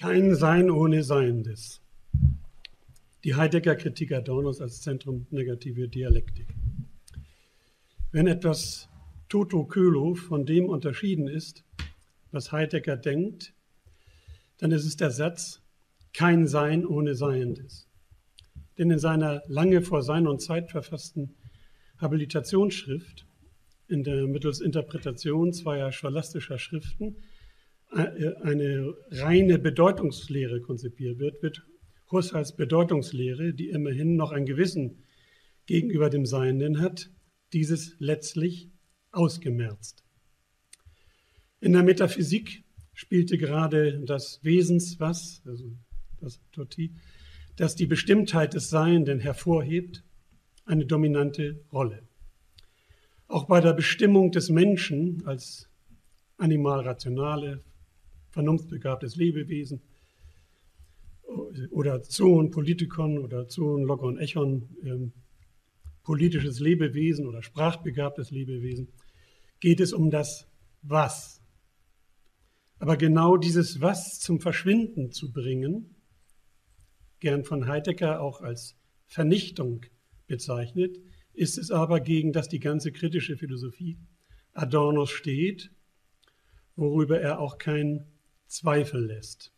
Kein Sein ohne Seiendes. Die Heidegger-Kritik Adornos als Zentrum negative Dialektik. Wenn etwas toto kölo von dem unterschieden ist, was Heidegger denkt, dann ist es der Satz, kein Sein ohne Seiendes. Denn in seiner lange vor Sein und Zeit verfassten Habilitationsschrift, in der mittels Interpretation zweier scholastischer Schriften eine reine Bedeutungslehre konzipiert wird, wird Husserls Bedeutungslehre, die immerhin noch ein Gewissen gegenüber dem Seienden hat, dieses letztlich ausgemerzt. In der Metaphysik spielte gerade das Wesenswas, also das Totti, das die Bestimmtheit des Seienden hervorhebt, eine dominante Rolle. Auch bei der Bestimmung des Menschen als animal-rationale, vernunftbegabtes Lebewesen oder Zoon Politikon oder Zoon Logon Echon, politisches Lebewesen oder sprachbegabtes Lebewesen, geht es um das Was. Aber genau dieses Was zum Verschwinden zu bringen, gern von Heidegger auch als Vernichtung bezeichnet, ist es aber, gegen das die ganze kritische Philosophie Adornos steht, worüber er auch keinen Zweifel lässt.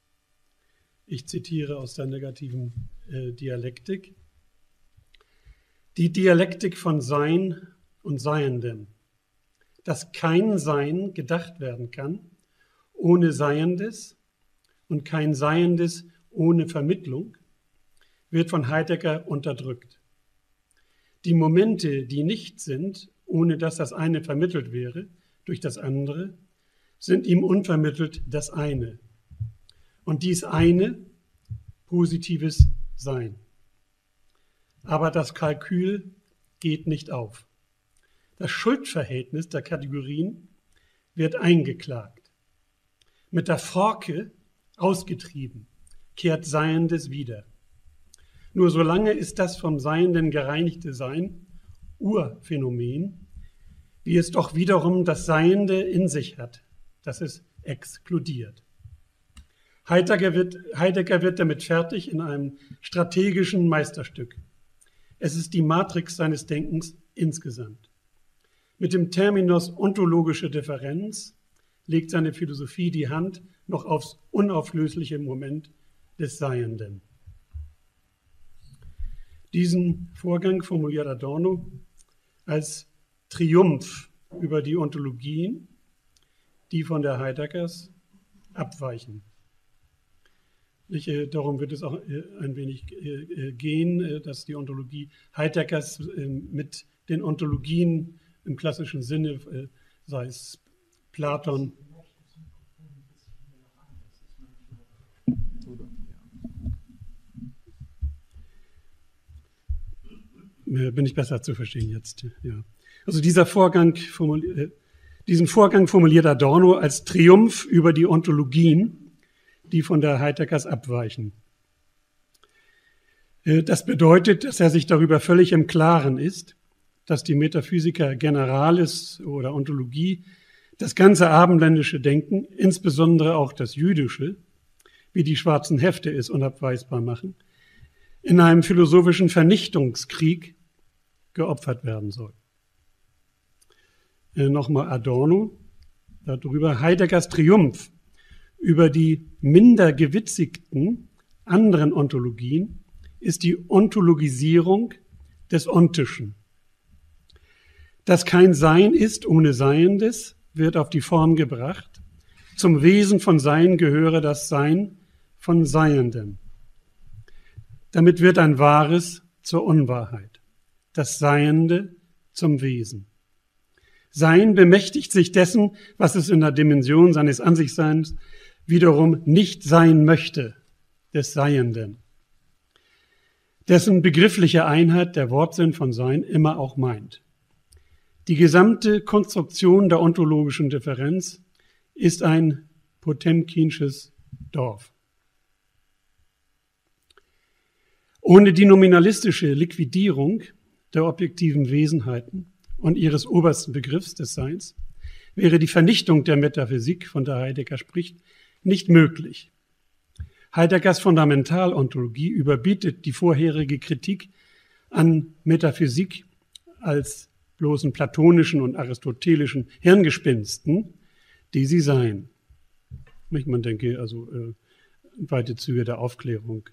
Ich zitiere aus der negativen Dialektik. Die Dialektik von Sein und Seiendem, dass kein Sein gedacht werden kann ohne Seiendes und kein Seiendes ohne Vermittlung, wird von Heidegger unterdrückt. Die Momente, die nicht sind, ohne dass das eine vermittelt wäre durch das andere, sind ihm unvermittelt das eine. Und dies eine, positives Sein. Aber das Kalkül geht nicht auf. Das Schuldverhältnis der Kategorien wird eingeklagt. Mit der Forke ausgetrieben, kehrt Seiendes wieder. Nur solange ist das vom Seienden gereinigte Sein Urphänomen, wie es doch wiederum das Seiende in sich hat, dass es exkludiert. Heidegger wird damit fertig in einem strategischen Meisterstück. Es ist die Matrix seines Denkens insgesamt. Mit dem Terminus ontologische Differenz legt seine Philosophie die Hand noch aufs unauflösliche Moment des Seienden. Diesen Vorgang formuliert Adorno als Triumph über die Ontologien, die von der Heideggers abweichen. Darum wird es auch ein wenig gehen, dass die Ontologie Heideggers mit den Ontologien im klassischen Sinne, sei es Platon. Bin ich besser zu verstehen jetzt. Ja. Also diesen Vorgang formuliert Adorno als Triumph über die Ontologien, die von der Heideggers abweichen. Das bedeutet, dass er sich darüber völlig im Klaren ist, dass die Metaphysiker Generalis oder Ontologie das ganze abendländische Denken, insbesondere auch das jüdische, wie die schwarzen Hefte es unabweisbar machen, in einem philosophischen Vernichtungskrieg geopfert werden soll. Nochmal Adorno darüber. Heideggers Triumph über die minder gewitzigten anderen Ontologien ist die Ontologisierung des Ontischen. Dass kein Sein ist ohne Seiendes, wird auf die Form gebracht. Zum Wesen von Sein gehöre das Sein von Seiendem. Damit wird ein Wahres zur Unwahrheit, das Seiende zum Wesen. Sein bemächtigt sich dessen, was es in der Dimension seines Ansichtseins wiederum nicht sein möchte, des Seienden, dessen begriffliche Einheit der Wortsinn von Sein immer auch meint. Die gesamte Konstruktion der ontologischen Differenz ist ein Potjomkinsches Dorf. Ohne die nominalistische Liquidierung der objektiven Wesenheiten und ihres obersten Begriffs des Seins wäre die Vernichtung der Metaphysik, von der Heidegger spricht, nicht möglich. Heideggers Fundamentalontologie überbietet die vorherige Kritik an Metaphysik als bloßen platonischen und aristotelischen Hirngespinsten, die sie seien. Man denke, also weite Züge der Aufklärung.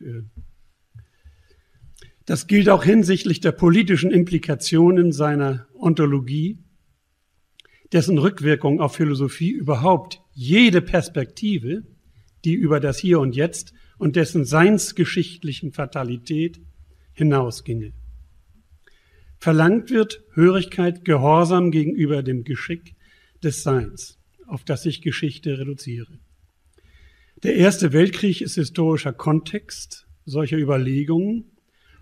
Das gilt auch hinsichtlich der politischen Implikationen seiner Ontologie, dessen Rückwirkung auf Philosophie überhaupt jede Perspektive, die über das Hier und Jetzt und dessen seinsgeschichtlichen Fatalität hinausginge. Verlangt wird Hörigkeit, Gehorsam gegenüber dem Geschick des Seins, auf das sich Geschichte reduziere. Der Erste Weltkrieg ist historischer Kontext solcher Überlegungen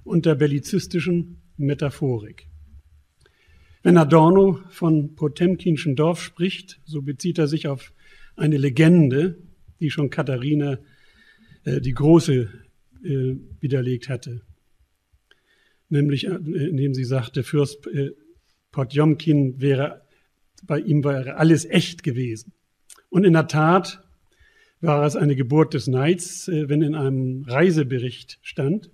und der bellizistischen Metaphorik. Wenn Adorno von Potjomkinschen Dorf spricht, so bezieht er sich auf eine Legende, die schon Katharina die Große widerlegt hatte. Nämlich, indem sie sagte, Fürst Potjomkin wäre, bei ihm wäre alles echt gewesen. Und in der Tat war es eine Geburt des Neids, wenn in einem Reisebericht stand,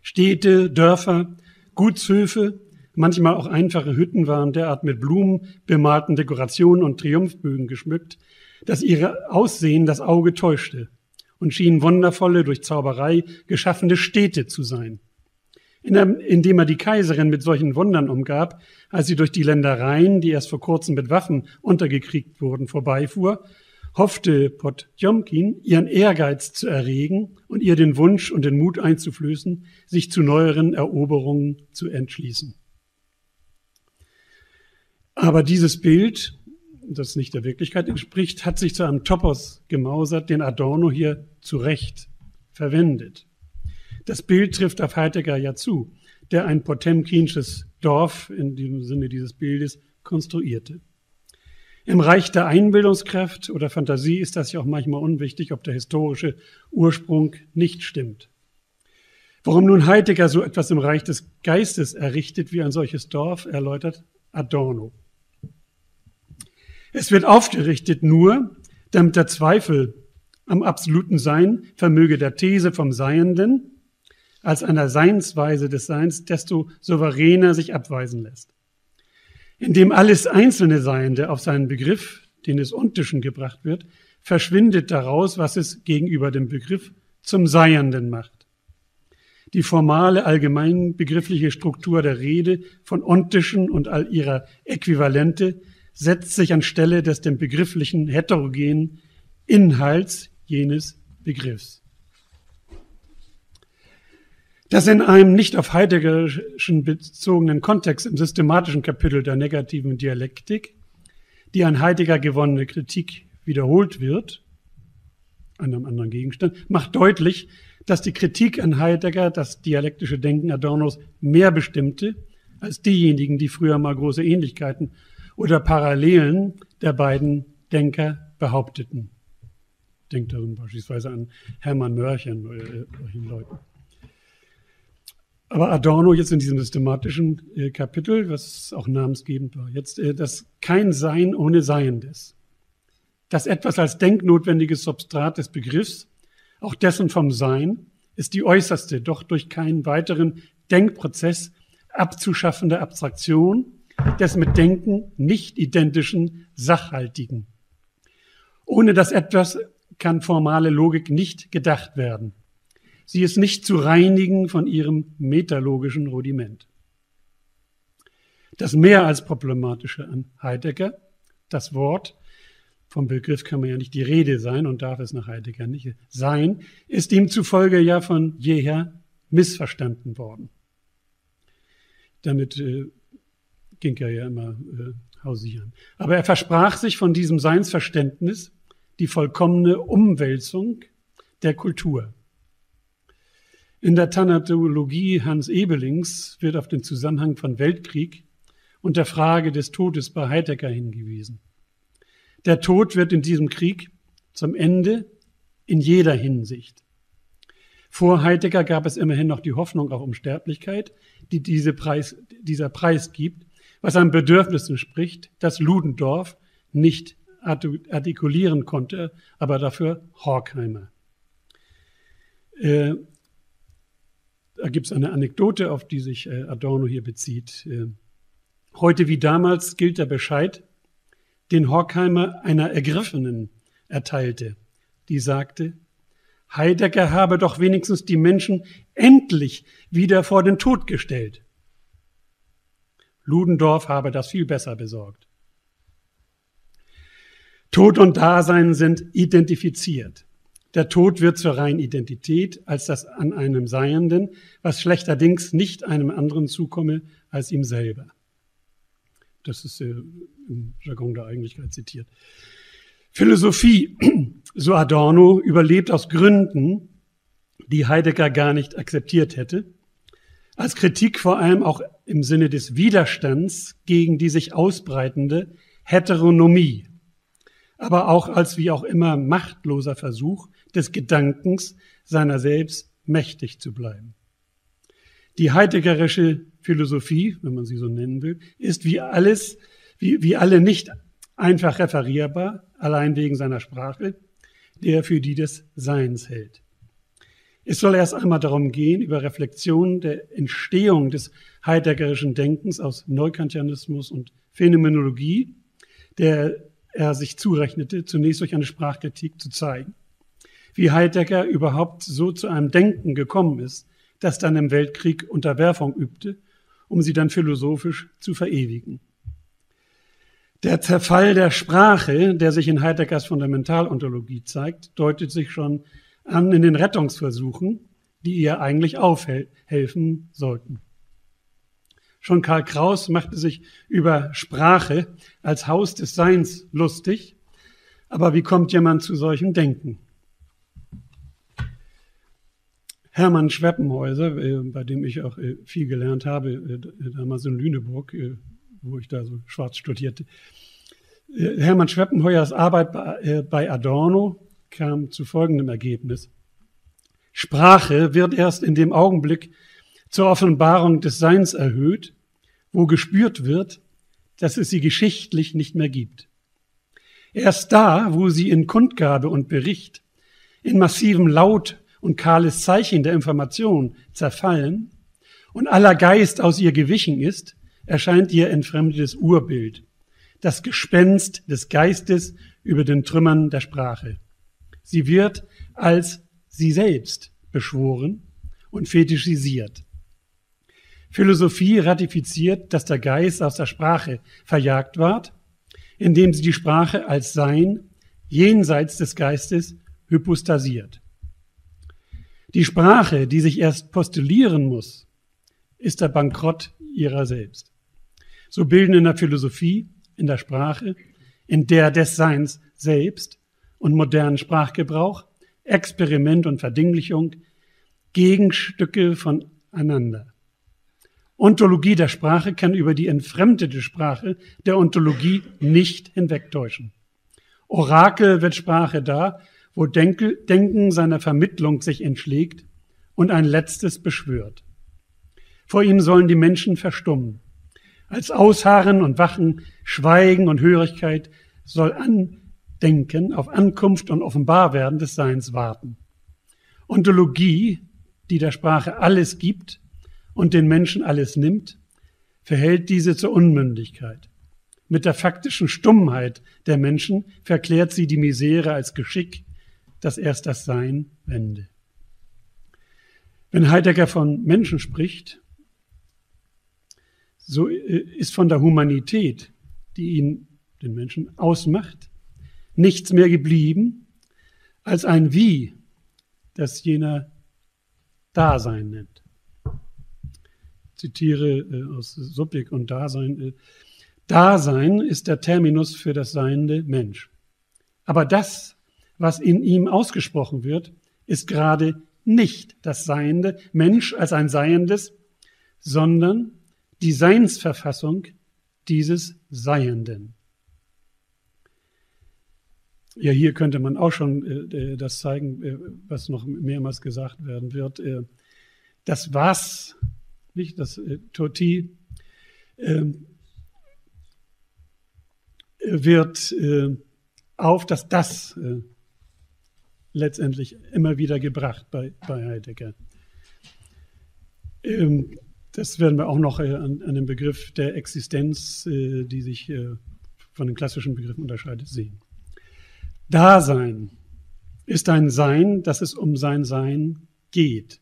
Städte, Dörfer, Gutshöfe, manchmal auch einfache Hütten waren derart mit Blumen, bemalten Dekorationen und Triumphbögen geschmückt, dass ihre Aussehen das Auge täuschte und schienen wundervolle, durch Zauberei geschaffene Städte zu sein. Indem er die Kaiserin mit solchen Wundern umgab, als sie durch die Ländereien, die erst vor kurzem mit Waffen untergekriegt wurden, vorbeifuhr, hoffte Potjomkin, ihren Ehrgeiz zu erregen und ihr den Wunsch und den Mut einzuflößen, sich zu neueren Eroberungen zu entschließen. Aber dieses Bild, das nicht der Wirklichkeit entspricht, hat sich zu einem Topos gemausert, den Adorno hier zu Recht verwendet. Das Bild trifft auf Heidegger ja zu, der ein Potjomkinsches Dorf, in dem Sinne dieses Bildes, konstruierte. Im Reich der Einbildungskraft oder Fantasie ist das ja auch manchmal unwichtig, ob der historische Ursprung nicht stimmt. Warum nun Heidegger so etwas im Reich des Geistes errichtet wie ein solches Dorf, erläutert Adorno. Es wird aufgerichtet nur, damit der Zweifel am absoluten Sein vermöge der These vom Seienden als einer Seinsweise des Seins desto souveräner sich abweisen lässt. Indem alles einzelne Seiende auf seinen Begriff, den des Ontischen, gebracht wird, verschwindet daraus, was es gegenüber dem Begriff zum Seienden macht. Die formale, allgemeinbegriffliche Struktur der Rede von Ontischen und all ihrer Äquivalente setzt sich anstelle des dem begrifflichen, heterogenen Inhalts jenes Begriffs. Das in einem nicht auf Heideggerischen bezogenen Kontext im systematischen Kapitel der negativen Dialektik, die an Heidegger gewonnene Kritik wiederholt wird, an einem anderen Gegenstand, macht deutlich, dass die Kritik an Heidegger das dialektische Denken Adornos mehr bestimmte als diejenigen, die früher mal große Ähnlichkeiten oder Parallelen der beiden Denker behaupteten. Denkt darin beispielsweise an Hermann Mörchen oder solchen Leuten. Aber Adorno jetzt in diesem systematischen Kapitel, was auch namensgebend war, jetzt, dass kein Sein ohne Seiendes, dass etwas als denknotwendiges Substrat des Begriffs, auch dessen vom Sein, ist die äußerste, doch durch keinen weiteren Denkprozess abzuschaffende Abstraktion des mit Denken nicht identischen Sachhaltigen. Ohne dass etwas kann formale Logik nicht gedacht werden. Sie ist nicht zu reinigen von ihrem metalogischen Rudiment. Das mehr als Problematische an Heidegger, das Wort, vom Begriff kann man ja nicht die Rede sein und darf es nach Heidegger nicht sein, ist ihm zufolge ja von jeher missverstanden worden. Damit ging er ja immer hausieren. Aber er versprach sich von diesem Seinsverständnis die vollkommene Umwälzung der Kultur. In der Thanatologie Hans Ebelings wird auf den Zusammenhang von Weltkrieg und der Frage des Todes bei Heidegger hingewiesen. Der Tod wird in diesem Krieg zum Ende in jeder Hinsicht. Vor Heidegger gab es immerhin noch die Hoffnung auf Unsterblichkeit, die dieser Preis gibt, was einem Bedürfnis entspricht, das Ludendorff nicht artikulieren konnte, aber dafür Horkheimer. Da gibt es eine Anekdote, auf die sich Adorno hier bezieht. Heute wie damals gilt der Bescheid, den Horkheimer einer Ergriffenen erteilte. Die sagte, Heidegger habe doch wenigstens die Menschen endlich wieder vor den Tod gestellt. Ludendorff habe das viel besser besorgt. Tod und Dasein sind identifiziert. Der Tod wird zur reinen Identität als das an einem Seienden, was schlechterdings nicht einem anderen zukomme als ihm selber. Das ist im Jargon der Eigentlichkeit zitiert. Philosophie, so Adorno, überlebt aus Gründen, die Heidegger gar nicht akzeptiert hätte, als Kritik vor allem auch im Sinne des Widerstands gegen die sich ausbreitende Heteronomie, aber auch als wie auch immer machtloser Versuch des Gedankens, seiner selbst mächtig zu bleiben. Die heideggerische Philosophie, wenn man sie so nennen will, ist wie alle nicht einfach referierbar, allein wegen seiner Sprache, die er für die des Seins hält. Es soll erst einmal darum gehen, über Reflexionen der Entstehung des heideggerischen Denkens aus Neukantianismus und Phänomenologie, der er sich zurechnete, zunächst durch eine Sprachkritik zu zeigen, wie Heidegger überhaupt so zu einem Denken gekommen ist, das dann im Weltkrieg Unterwerfung übte, um sie dann philosophisch zu verewigen. Der Zerfall der Sprache, der sich in Heideggers Fundamentalontologie zeigt, deutet sich schon an in den Rettungsversuchen, die ihr eigentlich aufhelfen sollten. Schon Karl Kraus machte sich über Sprache als Haus des Seins lustig, aber wie kommt jemand zu solchem Denken? Hermann Schweppenhäuser, bei dem ich auch viel gelernt habe, damals in Lüneburg, wo ich da so schwarz studierte. Hermann Schweppenhäusers Arbeit bei Adorno kam zu folgendem Ergebnis. Sprache wird erst in dem Augenblick zur Offenbarung des Seins erhöht, wo gespürt wird, dass es sie geschichtlich nicht mehr gibt. Erst da, wo sie in Kundgabe und Bericht, in massivem Laut und kahles Zeichen der Information zerfallen und aller Geist aus ihr gewichen ist, erscheint ihr entfremdetes Urbild, das Gespenst des Geistes über den Trümmern der Sprache. Sie wird als sie selbst beschworen und fetischisiert. Philosophie ratifiziert, dass der Geist aus der Sprache verjagt ward, indem sie die Sprache als Sein jenseits des Geistes hypostasiert. Die Sprache, die sich erst postulieren muss, ist der Bankrott ihrer selbst. So bilden in der Philosophie, in der Sprache, in der des Seins selbst und modernen Sprachgebrauch, Experiment und Verdinglichung Gegenstücke voneinander. Ontologie der Sprache kann über die entfremdete Sprache der Ontologie nicht hinwegtäuschen. Orakel wird Sprache da, wo Denken seiner Vermittlung sich entschlägt und ein letztes beschwört. Vor ihm sollen die Menschen verstummen. Als Ausharren und Wachen, Schweigen und Hörigkeit soll Andenken auf Ankunft und Offenbarwerden des Seins warten. Ontologie, die der Sprache alles gibt und den Menschen alles nimmt, verhält diese zur Unmündigkeit. Mit der faktischen Stummheit der Menschen verklärt sie die Misere als Geschick, das erst das Sein wende. Wenn Heidegger von Menschen spricht, so ist von der Humanität, die ihn, den Menschen, ausmacht, nichts mehr geblieben als ein Wie, das jener Dasein nennt. Zitiere aus Subjekt und Dasein. Dasein ist der Terminus für das seiende Mensch. Aber das, was in ihm ausgesprochen wird, ist gerade nicht das seiende Mensch als ein Seiendes, sondern die Seinsverfassung dieses Seienden. Ja, hier könnte man auch schon das zeigen, was noch mehrmals gesagt werden wird. Das Was, nicht das Toti, wird auf das Das letztendlich immer wieder gebracht bei Heidegger. Das werden wir auch noch an dem Begriff der Existenz, die sich von den klassischen Begriffen unterscheidet, sehen. Dasein ist ein Sein, das es um sein Sein geht.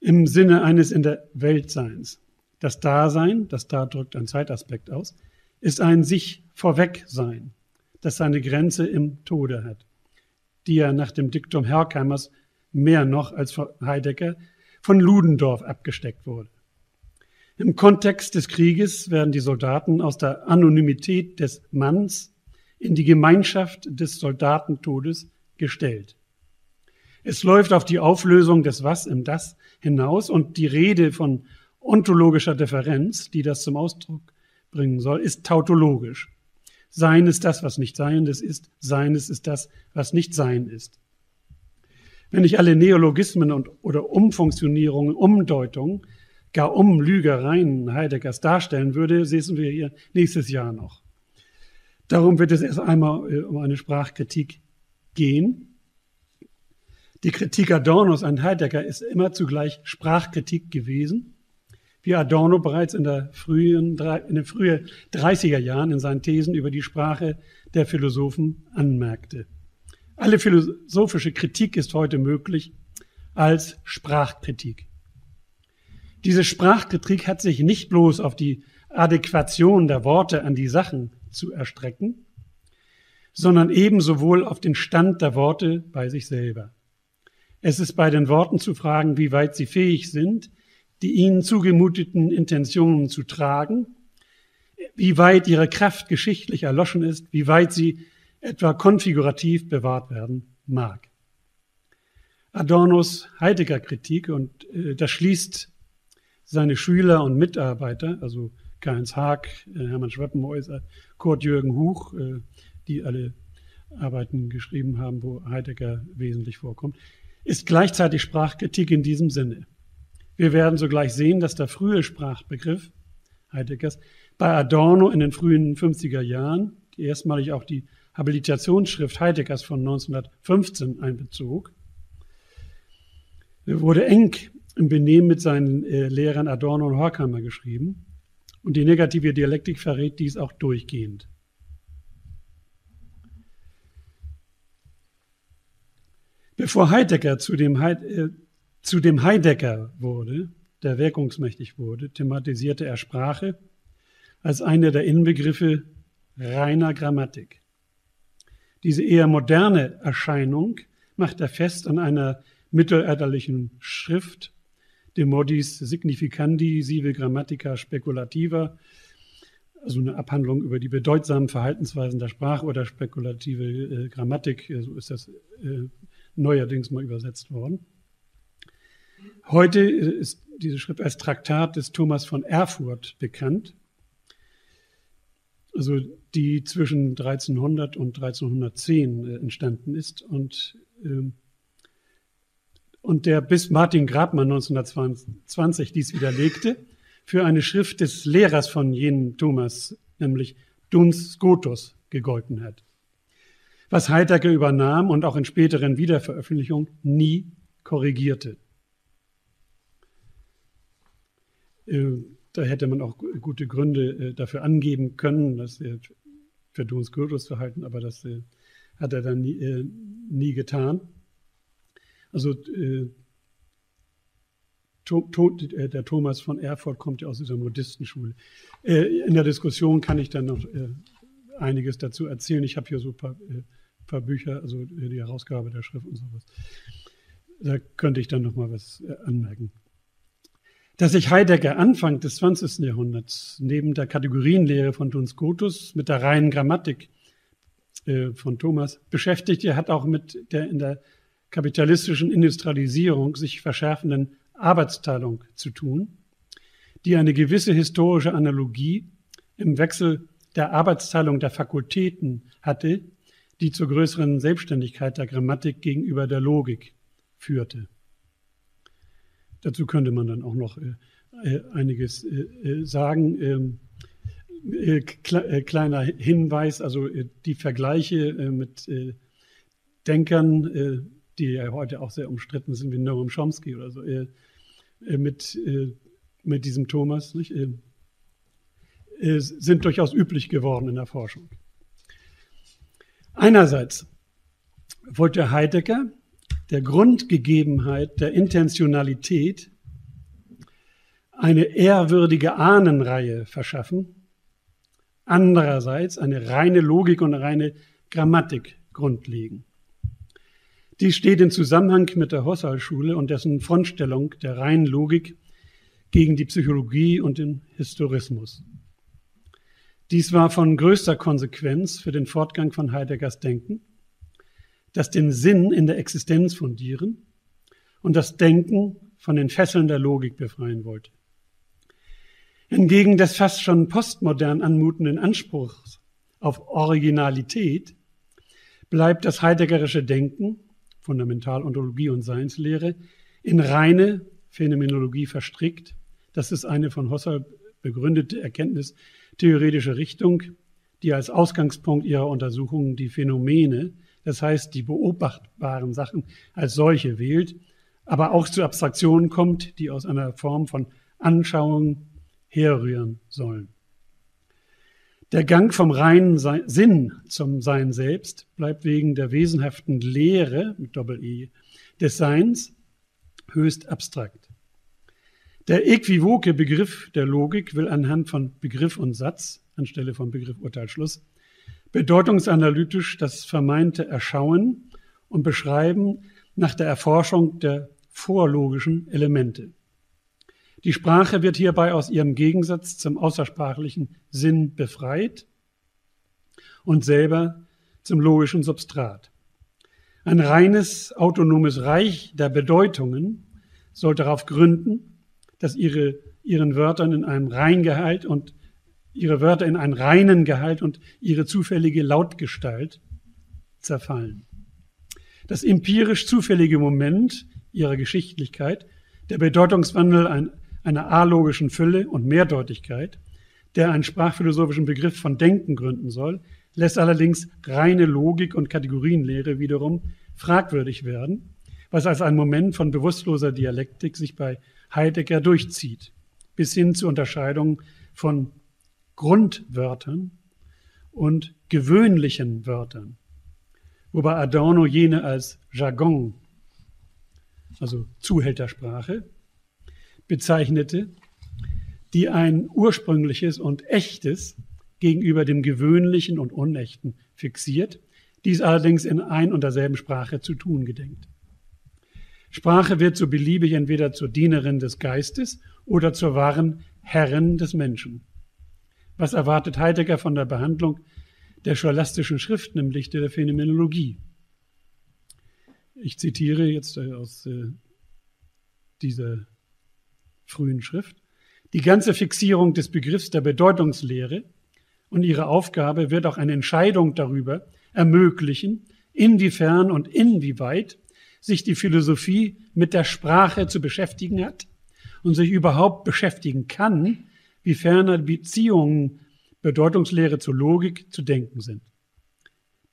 Im Sinne eines in der Welt Seins. Das Dasein, das Da drückt einen Zeitaspekt aus, ist ein sich vorweg Sein, das seine Grenze im Tode hat, die er nach dem Diktum Horkheimers mehr noch als von Heidegger von Ludendorff abgesteckt wurde. Im Kontext des Krieges werden die Soldaten aus der Anonymität des Manns in die Gemeinschaft des Soldatentodes gestellt. Es läuft auf die Auflösung des Was im Das hinaus und die Rede von ontologischer Differenz, die das zum Ausdruck bringen soll, ist tautologisch. Sein ist das, was nicht Seiendes ist. Seines ist das, was nicht Sein ist. Wenn ich alle Neologismen oder Umfunktionierungen, Umdeutungen, gar Umlügereien Heideggers darstellen würde, sehen wir hier nächstes Jahr noch. Darum wird es erst einmal um eine Sprachkritik gehen. Die Kritik Adornos an Heidegger ist immer zugleich Sprachkritik gewesen, wie Adorno bereits in den frühen 30er Jahren in seinen Thesen über die Sprache der Philosophen anmerkte. Alle philosophische Kritik ist heute möglich als Sprachkritik. Diese Sprachkritik hat sich nicht bloß auf die Adäquation der Worte an die Sachen zu erstrecken, sondern ebenso wohl auf den Stand der Worte bei sich selber. Es ist bei den Worten zu fragen, wie weit sie fähig sind, die ihnen zugemuteten Intentionen zu tragen, wie weit ihre Kraft geschichtlich erloschen ist, wie weit sie etwa konfigurativ bewahrt werden mag. Adornos Heidegger-Kritik, und das schließt seine Schüler und Mitarbeiter, also Karl-Heinz Haag, Hermann Schweppenhäuser, Kurt-Jürgen Huch, die alle Arbeiten geschrieben haben, wo Heidegger wesentlich vorkommt, ist gleichzeitig Sprachkritik in diesem Sinne. Wir werden sogleich sehen, dass der frühe Sprachbegriff Heideggers bei Adorno in den frühen 50er Jahren, die erstmalig auch die Habilitationsschrift Heideggers von 1915 einbezog, wurde eng im Benehmen mit seinen Lehrern Adorno und Horkheimer geschrieben. Und die negative Dialektik verrät dies auch durchgehend. Bevor Heidegger zu dem Heidegger wurde, der wirkungsmächtig wurde, thematisierte er Sprache als eine der Inbegriffe reiner Grammatik. Diese eher moderne Erscheinung macht er fest an einer mittelalterlichen Schrift, De Modis Significandi, Grammatica Speculativa, also eine Abhandlung über die bedeutsamen Verhaltensweisen der Sprache oder spekulative Grammatik, so ist das neuerdings mal übersetzt worden. Heute ist diese Schrift als Traktat des Thomas von Erfurt bekannt, also die zwischen 1300 und 1310 entstanden ist und der bis Martin Grabmann 1922 dies widerlegte, für eine Schrift des Lehrers von jenem Thomas, nämlich Duns Scotus, gegolten hat, was Heidegger übernahm und auch in späteren Wiederveröffentlichungen nie korrigierte. Da hätte man auch gute Gründe dafür angeben können, dass er für Duns Scotus zu halten, aber das hat er dann nie getan. Also der Thomas von Erfurt kommt ja aus dieser Modistenschule. In der Diskussion kann ich dann noch einiges dazu erzählen. Ich habe hier so ein paar Bücher, also die Herausgabe der Schrift und sowas. Da könnte ich dann noch mal was anmerken. Dass sich Heidegger Anfang des 20. Jahrhunderts neben der Kategorienlehre von Duns Scotus mit der reinen Grammatik von Thomas beschäftigte, hat auch mit der in der kapitalistischen Industrialisierung sich verschärfenden Arbeitsteilung zu tun, die eine gewisse historische Analogie im Wechsel der Arbeitsteilung der Fakultäten hatte, die zur größeren Selbstständigkeit der Grammatik gegenüber der Logik führte. Dazu könnte man dann auch noch einiges sagen. Kleiner Hinweis, also die Vergleiche mit Denkern, die ja heute auch sehr umstritten sind, wie Noam Chomsky oder so, mit diesem Thomas, nicht? Sind durchaus üblich geworden in der Forschung. Einerseits wollte Heidegger der Grundgegebenheit der Intentionalität eine ehrwürdige Ahnenreihe verschaffen, andererseits eine reine Logik und eine reine Grammatik grundlegen. Die steht in Zusammenhang mit der Husserl-Schule und dessen Frontstellung der reinen Logik gegen die Psychologie und den Historismus. Dies war von größter Konsequenz für den Fortgang von Heideggers Denken, das den Sinn in der Existenz fundieren und das Denken von den Fesseln der Logik befreien wollte. Hingegen des fast schon postmodern anmutenden Anspruchs auf Originalität bleibt das heideggerische Denken, Fundamentalontologie und Seinslehre, in reine Phänomenologie verstrickt. Das ist eine von Husserl begründete erkenntnistheoretische Richtung, die als Ausgangspunkt ihrer Untersuchungen die Phänomene, das heißt die beobachtbaren Sachen, als solche wählt, aber auch zu Abstraktionen kommt, die aus einer Form von Anschauung herrühren sollen. Der Gang vom reinen Sinn zum Sein selbst bleibt wegen der wesenhaften Lehre, mit Doppel-E, des Seins höchst abstrakt. Der äquivoke Begriff der Logik will anhand von Begriff und Satz, anstelle von Begriff, Urteil, Schluss, bedeutungsanalytisch das vermeinte Erschauen und Beschreiben nach der Erforschung der vorlogischen Elemente. Die Sprache wird hierbei aus ihrem Gegensatz zum außersprachlichen Sinn befreit und selber zum logischen Substrat. Ein reines, autonomes Reich der Bedeutungen soll darauf gründen, dass ihre Wörter in einen reinen Gehalt und ihre zufällige Lautgestalt zerfallen. Das empirisch zufällige Moment ihrer Geschichtlichkeit, der Bedeutungswandel einer alogischen Fülle und Mehrdeutigkeit, der einen sprachphilosophischen Begriff von Denken gründen soll, lässt allerdings reine Logik und Kategorienlehre wiederum fragwürdig werden, was als ein Moment von bewusstloser Dialektik sich bei Heidegger durchzieht, bis hin zur Unterscheidung von Grundwörtern und gewöhnlichen Wörtern, wobei Adorno jene als Jargon, also Zuhältersprache, bezeichnete, die ein ursprüngliches und echtes gegenüber dem gewöhnlichen und unechten fixiert, dies allerdings in ein und derselben Sprache zu tun gedenkt. Sprache wird so beliebig entweder zur Dienerin des Geistes oder zur wahren Herrin des Menschen. Was erwartet Heidegger von der Behandlung der scholastischen Schriften im Lichte der Phänomenologie? Ich zitiere jetzt aus dieser frühen Schrift. Die ganze Fixierung des Begriffs der Bedeutungslehre und ihre Aufgabe wird auch eine Entscheidung darüber ermöglichen, inwiefern und inwieweit sich die Philosophie mit der Sprache zu beschäftigen hat und sich überhaupt beschäftigen kann, wie ferner Beziehungen Bedeutungslehre zur Logik zu denken sind.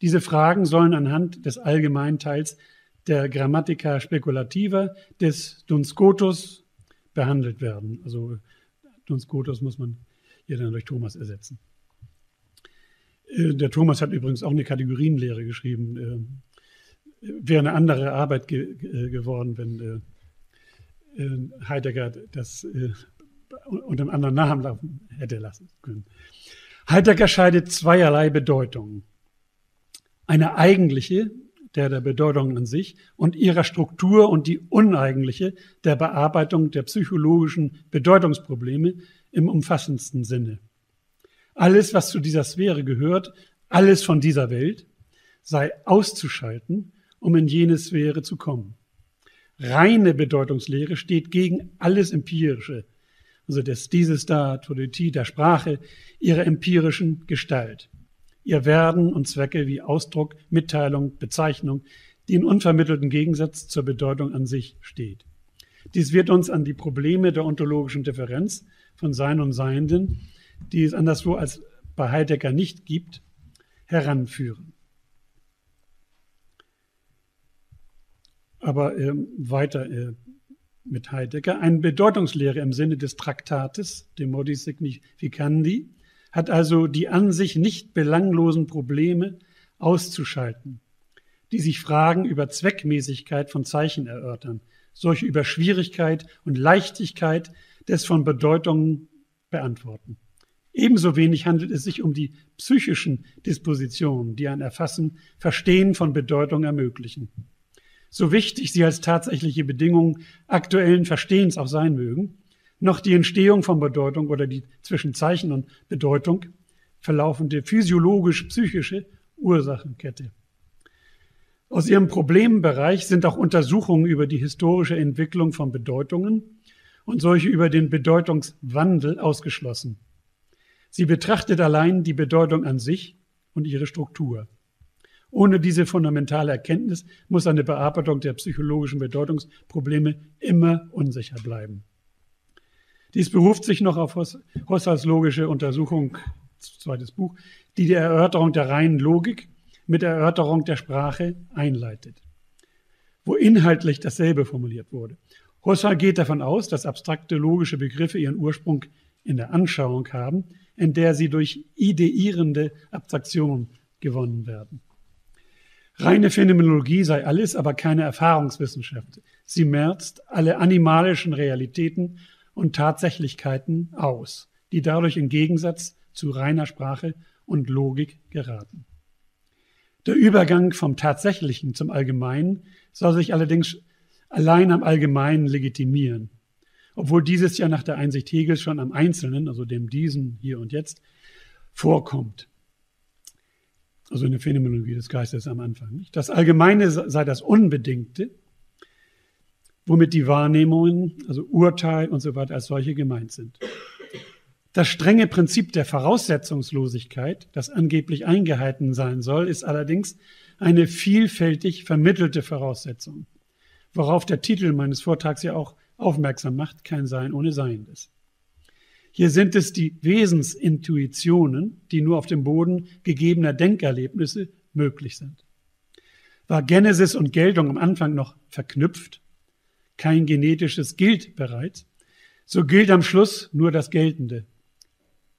Diese Fragen sollen anhand des Allgemeinteils der Grammatica Speculativa des Duns Scotus behandelt werden. Also Duns Scotus muss man hier dann durch Thomas ersetzen. Der Thomas hat übrigens auch eine Kategorienlehre geschrieben. Wäre eine andere Arbeit geworden, wenn Heidegger das unter einem anderen Namen laufen hätte lassen können. Heidegger scheidet zweierlei Bedeutungen. Eine eigentliche, der Bedeutung an sich und ihrer Struktur und die uneigentliche, der Bearbeitung der psychologischen Bedeutungsprobleme im umfassendsten Sinne. Alles, was zu dieser Sphäre gehört, alles von dieser Welt, sei auszuschalten, um in jene Sphäre zu kommen. Reine Bedeutungslehre steht gegen alles Empirische, also des Dieses da, Todetie, der Sprache, ihrer empirischen Gestalt, ihr Werden und Zwecke wie Ausdruck, Mitteilung, Bezeichnung, die in unvermitteltem Gegensatz zur Bedeutung an sich steht. Dies wird uns an die Probleme der ontologischen Differenz von Sein und Seienden, die es anderswo als bei Heidegger nicht gibt, heranführen. aber weiter mit Heidegger. Eine Bedeutungslehre im Sinne des Traktates, De Modis Significandi, hat also die an sich nicht belanglosen Probleme auszuschalten, die sich Fragen über Zweckmäßigkeit von Zeichen erörtern, solche über Schwierigkeit und Leichtigkeit des von Bedeutungen beantworten. Ebenso wenig handelt es sich um die psychischen Dispositionen, die ein Erfassen, Verstehen von Bedeutung ermöglichen. So wichtig sie als tatsächliche Bedingungen aktuellen Verstehens auch sein mögen, noch die Entstehung von Bedeutung oder die zwischen Zeichen und Bedeutung verlaufende physiologisch-psychische Ursachenkette. Aus ihrem Problembereich sind auch Untersuchungen über die historische Entwicklung von Bedeutungen und solche über den Bedeutungswandel ausgeschlossen. Sie betrachtet allein die Bedeutung an sich und ihre Struktur. Ohne diese fundamentale Erkenntnis muss eine Bearbeitung der psychologischen Bedeutungsprobleme immer unsicher bleiben. Dies beruft sich noch auf Husserls logische Untersuchung, zweites Buch, die die Erörterung der reinen Logik mit der Erörterung der Sprache einleitet, wo inhaltlich dasselbe formuliert wurde. Husserl geht davon aus, dass abstrakte logische Begriffe ihren Ursprung in der Anschauung haben, in der sie durch ideierende Abstraktion gewonnen werden. Reine Phänomenologie sei alles, aber keine Erfahrungswissenschaft. Sie merzt alle animalischen Realitäten und Tatsächlichkeiten aus, die dadurch im Gegensatz zu reiner Sprache und Logik geraten. Der Übergang vom Tatsächlichen zum Allgemeinen soll sich allerdings allein am Allgemeinen legitimieren, obwohl dieses ja nach der Einsicht Hegels schon am Einzelnen, also dem Diesen, hier und jetzt, vorkommt. Also in der Phänomenologie des Geistes am Anfang. Nicht? Das Allgemeine sei das Unbedingte, womit die Wahrnehmungen, also Urteil und so weiter als solche gemeint sind. Das strenge Prinzip der Voraussetzungslosigkeit, das angeblich eingehalten sein soll, ist allerdings eine vielfältig vermittelte Voraussetzung, worauf der Titel meines Vortrags ja auch aufmerksam macht, kein Sein ohne Seiendes. Hier sind es die Wesensintuitionen, die nur auf dem Boden gegebener Denkerlebnisse möglich sind. War Genesis und Geltung am Anfang noch verknüpft, kein genetisches gilt bereits, so gilt am Schluss nur das Geltende.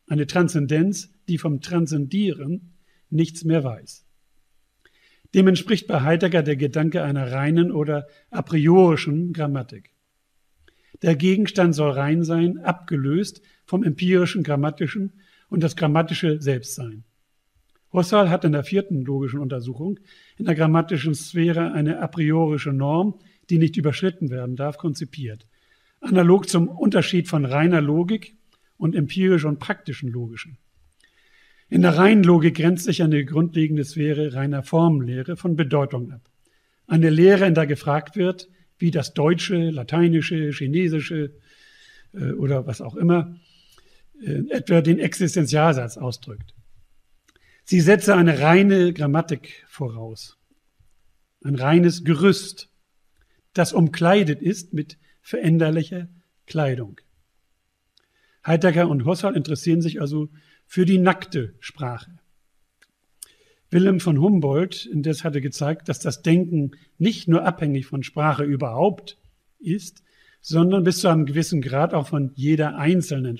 Eine Transzendenz, die vom Transzendieren nichts mehr weiß. Dem entspricht bei Heidegger der Gedanke einer reinen oder a priorischen Grammatik. Der Gegenstand soll rein sein, abgelöst vom empirischen Grammatischen und das grammatische Selbstsein. Husserl hat in der vierten logischen Untersuchung in der grammatischen Sphäre eine a priorische Norm, die nicht überschritten werden darf, konzipiert. Analog zum Unterschied von reiner Logik und empirisch und praktischen Logischen. In der reinen Logik grenzt sich eine grundlegende Sphäre reiner Formlehre von Bedeutung ab. Eine Lehre, in der gefragt wird, wie das Deutsche, Lateinische, Chinesische oder was auch immer, etwa den Existenzialsatz ausdrückt. Sie setze eine reine Grammatik voraus, ein reines Gerüst, das umkleidet ist mit veränderlicher Kleidung. Heidegger und Husserl interessieren sich also für die nackte Sprache. Wilhelm von Humboldt indes hatte gezeigt, dass das Denken nicht nur abhängig von Sprache überhaupt ist, sondern bis zu einem gewissen Grad auch von jeder einzelnen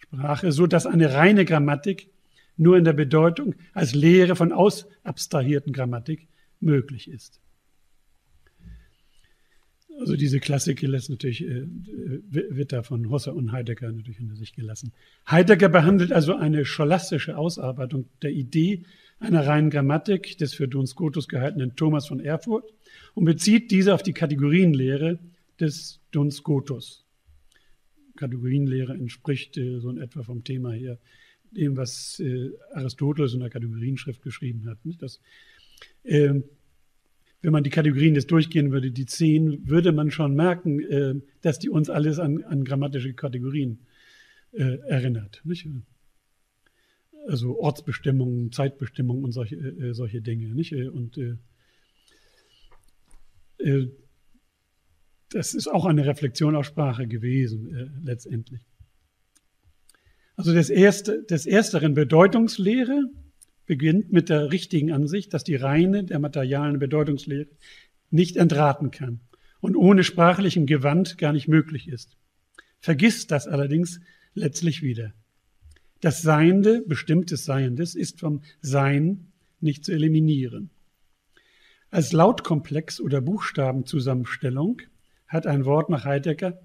Sprache, so dass eine reine Grammatik nur in der Bedeutung als Lehre von ausabstrahierten Grammatik möglich ist. Also diese Klassik lässt natürlich, wird da von Husserl und Heidegger natürlich hinter sich gelassen. Heidegger behandelt also eine scholastische Ausarbeitung der Idee einer reinen Grammatik des für Duns Scotus gehaltenen Thomas von Erfurt und bezieht diese auf die Kategorienlehre des Duns Scotus. Kategorienlehre entspricht so in etwa vom Thema her dem, was Aristoteles in der Kategorienschrift geschrieben hat. Nicht? Das wenn man die Kategorien jetzt durchgehen würde, die 10, würde man schon merken, dass die uns alles an grammatische Kategorien erinnert. Nicht? Also Ortsbestimmungen, Zeitbestimmungen und solche Dinge. Nicht? Und das ist auch eine Reflexion auf Sprache gewesen, letztendlich. Also das Ersteren, Bedeutungslehre, beginnt mit der richtigen Ansicht, dass die reine der materialen Bedeutungslehre nicht entraten kann und ohne sprachlichen Gewand gar nicht möglich ist. Vergisst das allerdings letztlich wieder. Das Seiende, bestimmtes Seiendes, ist vom Sein nicht zu eliminieren. Als Lautkomplex oder Buchstabenzusammenstellung hat ein Wort nach Heidegger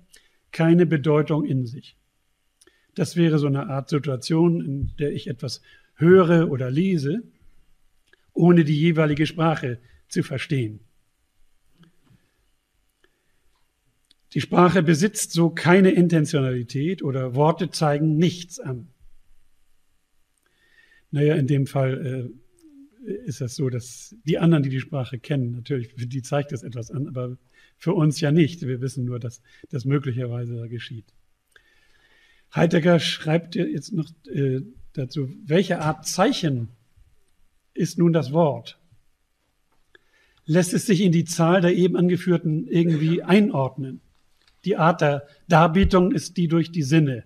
keine Bedeutung in sich. Das wäre so eine Art Situation, in der ich etwas höre oder lese, ohne die jeweilige Sprache zu verstehen. Die Sprache besitzt so keine Intentionalität oder Worte zeigen nichts an. Naja, in dem Fall ist das so, dass die anderen, die die Sprache kennen, natürlich, für die zeigt das etwas an, aber für uns ja nicht. Wir wissen nur, dass das möglicherweise da geschieht. Heidegger schreibt jetzt noch dazu, welche Art Zeichen ist nun das Wort? Lässt es sich in die Zahl der eben angeführten irgendwie einordnen? Die Art der Darbietung ist die durch die Sinne.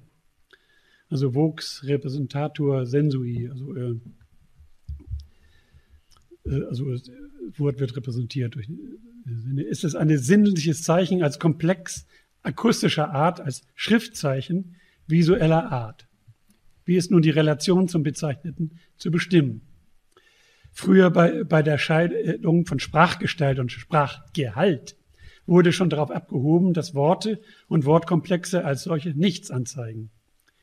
Also vox representatur sensui, also das Wort wird repräsentiert durch Sinne. Ist es ein sinnliches Zeichen als komplex akustischer Art, als Schriftzeichen visueller Art? Wie ist nun die Relation zum Bezeichneten zu bestimmen? Früher bei der Scheidung von Sprachgestalt und Sprachgehalt wurde schon darauf abgehoben, dass Worte und Wortkomplexe als solche nichts anzeigen.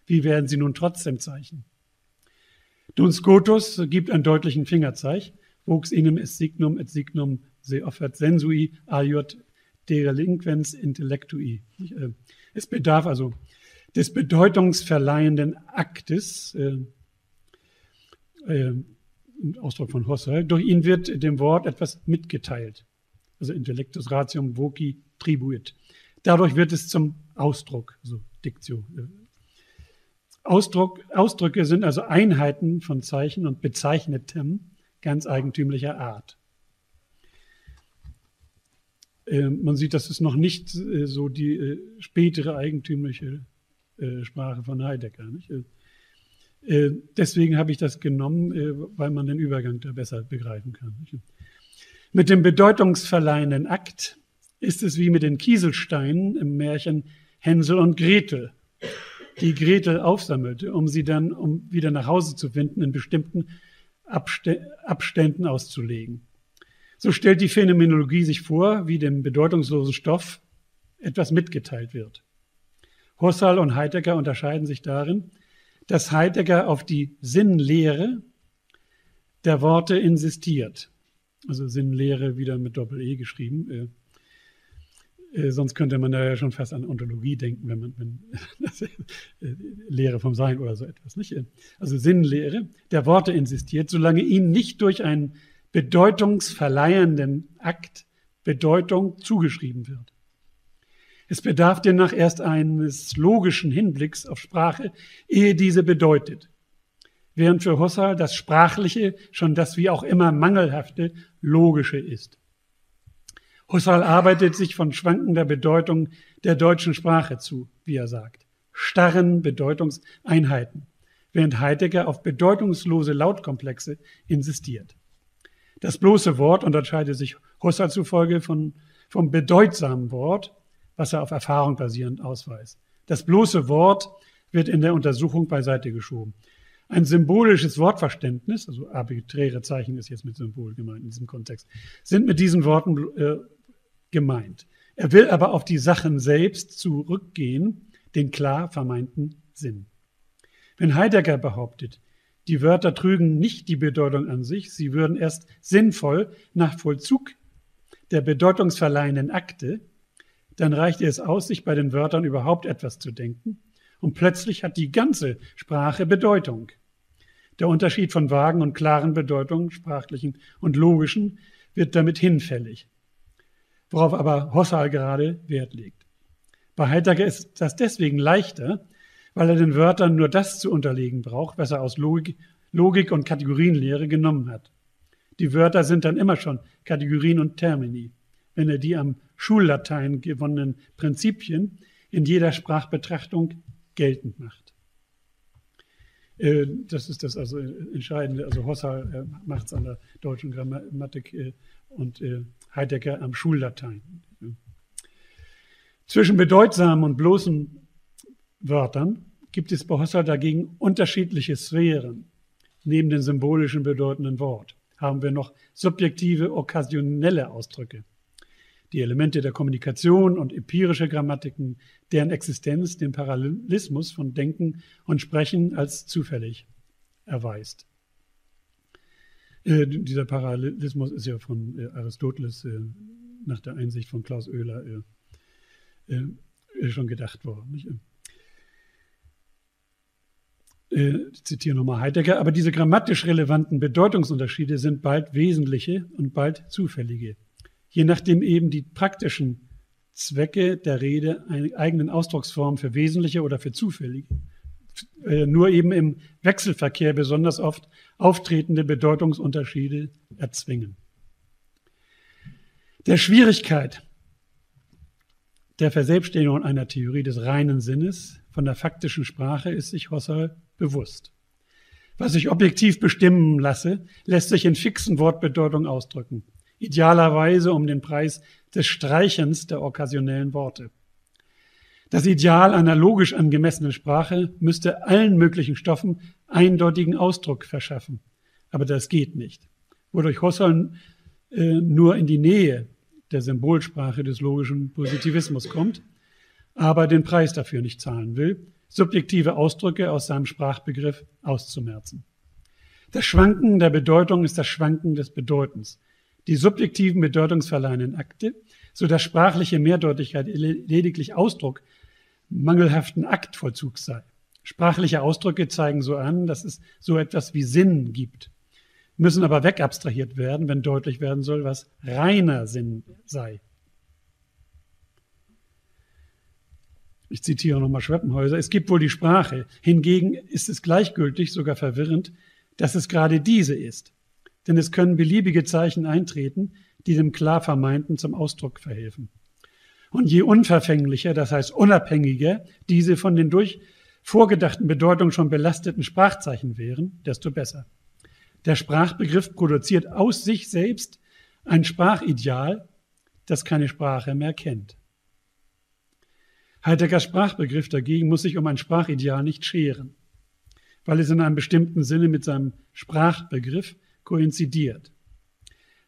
Wie werden sie nun trotzdem Zeichen? Duns Scotus gibt einen deutlichen Fingerzeig. Vox enim est signum se offert sensui aliot delinquens intellectui. Es bedarf also des bedeutungsverleihenden Aktes, Ausdruck von Husserl, durch ihn wird dem Wort etwas mitgeteilt. Also intellectus ratium voci tribuit. Dadurch wird es zum Ausdruck, also Dictio. Ausdrücke sind also Einheiten von Zeichen und Bezeichnetem ganz eigentümlicher Art. Man sieht, das ist noch nicht so die spätere eigentümliche Sprache von Heidegger. Nicht? Deswegen habe ich das genommen, weil man den Übergang da besser begreifen kann. Nicht? Mit dem bedeutungsverleihenden Akt ist es wie mit den Kieselsteinen im Märchen Hänsel und Gretel, die Gretel aufsammelte, um sie dann, um wieder nach Hause zu finden, in bestimmten Abständen auszulegen. So stellt die Phänomenologie sich vor, wie dem bedeutungslosen Stoff etwas mitgeteilt wird. Husserl und Heidegger unterscheiden sich darin, dass Heidegger auf die Sinnlehre der Worte insistiert. Also Sinnlehre wieder mit Doppel-E geschrieben. Sonst könnte man da ja schon fast an Ontologie denken, wenn Lehre vom Sein oder so etwas, nicht? Also Sinnlehre der Worte insistiert, solange ihnen nicht durch einen bedeutungsverleihenden Akt Bedeutung zugeschrieben wird. Es bedarf demnach erst eines logischen Hinblicks auf Sprache, ehe diese bedeutet. Während für Husserl das Sprachliche schon das wie auch immer mangelhafte Logische ist. Husserl arbeitet sich von schwankender Bedeutung der deutschen Sprache zu, wie er sagt, starren Bedeutungseinheiten, während Heidegger auf bedeutungslose Lautkomplexe insistiert. Das bloße Wort unterscheidet sich Husserl zufolge vom bedeutsamen Wort, was er auf Erfahrung basierend ausweist. Das bloße Wort wird in der Untersuchung beiseite geschoben. Ein symbolisches Wortverständnis, also arbiträre Zeichen ist jetzt mit Symbol gemeint in diesem Kontext, sind mit diesen Worten gemeint. Er will aber auf die Sachen selbst zurückgehen, den klar vermeinten Sinn. Wenn Heidegger behauptet, die Wörter trügen nicht die Bedeutung an sich, sie würden erst sinnvoll nach Vollzug der bedeutungsverleihenden Akte, dann reicht es aus, sich bei den Wörtern überhaupt etwas zu denken. Und plötzlich hat die ganze Sprache Bedeutung. Der Unterschied von vagen und klaren Bedeutungen, sprachlichen und logischen, wird damit hinfällig, worauf aber Husserl gerade Wert legt. Bei Heidegger ist das deswegen leichter, weil er den Wörtern nur das zu unterlegen braucht, was er aus Logik und Kategorienlehre genommen hat. Die Wörter sind dann immer schon Kategorien und Termini, wenn er die am Schullatein gewonnenen Prinzipien in jeder Sprachbetrachtung geltend macht. Das ist das also Entscheidende. Also Husserl macht es an der deutschen Grammatik und Heidegger am Schullatein. Zwischen bedeutsamen und bloßen Wörtern gibt es bei Husserl dagegen unterschiedliche Sphären. Neben dem symbolischen bedeutenden Wort haben wir noch subjektive, okkasionelle Ausdrücke. Die Elemente der Kommunikation und empirische Grammatiken, deren Existenz den Parallelismus von Denken und Sprechen als zufällig erweist. Dieser Parallelismus ist ja von Aristoteles nach der Einsicht von Klaus Oehler schon gedacht worden. Nicht? Ich zitiere nochmal Heidegger, aber diese grammatisch relevanten Bedeutungsunterschiede sind bald wesentliche und bald zufällige, je nachdem eben die praktischen Zwecke der Rede eine eigenen Ausdrucksform für wesentliche oder für zufällige, nur eben im Wechselverkehr besonders oft auftretende Bedeutungsunterschiede erzwingen. Der Schwierigkeit der Verselbstständigung einer Theorie des reinen Sinnes von der faktischen Sprache ist sich Husserl bewusst. Was sich objektiv bestimmen lasse, lässt sich in fixen Wortbedeutungen ausdrücken, idealerweise um den Preis des Streichens der okkasionellen Worte. Das Ideal einer logisch angemessenen Sprache müsste allen möglichen Stoffen eindeutigen Ausdruck verschaffen. Aber das geht nicht, wodurch Husserl nur in die Nähe der Symbolsprache des logischen Positivismus kommt, aber den Preis dafür nicht zahlen will, subjektive Ausdrücke aus seinem Sprachbegriff auszumerzen. Das Schwanken der Bedeutung ist das Schwanken des Bedeutens. Die subjektiven bedeutungsverleihenden Akte, sodass sprachliche Mehrdeutigkeit lediglich Ausdruck mangelhaften Aktvollzugs sei. Sprachliche Ausdrücke zeigen so an, dass es so etwas wie Sinn gibt, müssen aber wegabstrahiert werden, wenn deutlich werden soll, was reiner Sinn sei. Ich zitiere nochmal Schweppenhäuser. Es gibt wohl die Sprache, hingegen ist es gleichgültig, sogar verwirrend, dass es gerade diese ist. Denn es können beliebige Zeichen eintreten, die dem klar Vermeinten zum Ausdruck verhelfen. Und je unverfänglicher, das heißt unabhängiger, diese von den durch vorgedachten Bedeutungen schon belasteten Sprachzeichen wären, desto besser. Der Sprachbegriff produziert aus sich selbst ein Sprachideal, das keine Sprache mehr kennt. Heideggers Sprachbegriff dagegen muss sich um ein Sprachideal nicht scheren, weil es in einem bestimmten Sinne mit seinem Sprachbegriff koinzidiert.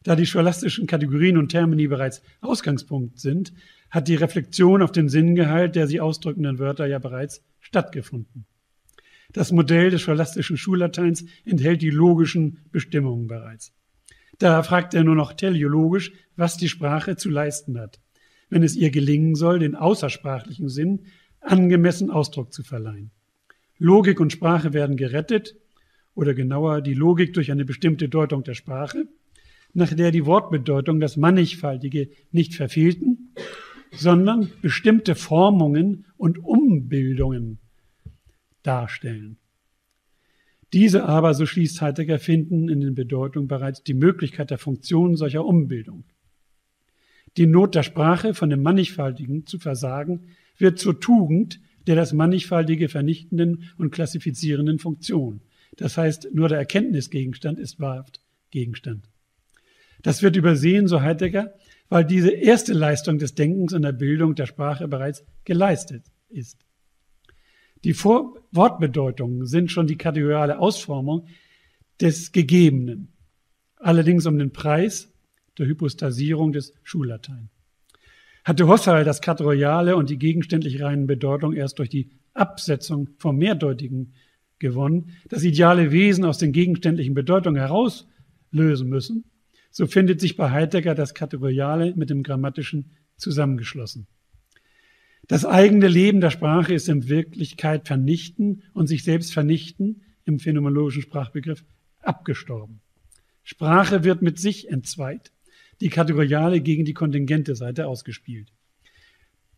Da die scholastischen Kategorien und Termini bereits Ausgangspunkt sind, hat die Reflexion auf den Sinngehalt der sie ausdrückenden Wörter ja bereits stattgefunden. Das Modell des scholastischen Schullateins enthält die logischen Bestimmungen bereits. Daher fragt er nur noch teleologisch, was die Sprache zu leisten hat, wenn es ihr gelingen soll, den außersprachlichen Sinn angemessen Ausdruck zu verleihen. Logik und Sprache werden gerettet, oder genauer die Logik durch eine bestimmte Deutung der Sprache, nach der die Wortbedeutung das Mannigfaltige nicht verfehlten, sondern bestimmte Formungen und Umbildungen darstellen. Diese aber, so schließt Heidegger, finden in den Bedeutungen bereits die Möglichkeit der Funktion solcher Umbildung. Die Not der Sprache, von dem Mannigfaltigen zu versagen, wird zur Tugend der das Mannigfaltige vernichtenden und klassifizierenden Funktion. Das heißt, nur der Erkenntnisgegenstand ist wahrhaft Gegenstand. Das wird übersehen, so Heidegger, weil diese erste Leistung des Denkens und der Bildung der Sprache bereits geleistet ist. Die Wortbedeutungen sind schon die kategoriale Ausformung des Gegebenen, allerdings um den Preis der Hypostasierung des Schullatein. Hatte Husserl das kategoriale und die gegenständlich reinen Bedeutung erst durch die Absetzung vom Mehrdeutigen gewonnen, das ideale Wesen aus den gegenständlichen Bedeutungen herauslösen müssen, so findet sich bei Heidegger das Kategoriale mit dem Grammatischen zusammengeschlossen. Das eigene Leben der Sprache ist in Wirklichkeit vernichten und sich selbst vernichten, im phänomenologischen Sprachbegriff, abgestorben. Sprache wird mit sich entzweit, die Kategoriale gegen die kontingente Seite ausgespielt.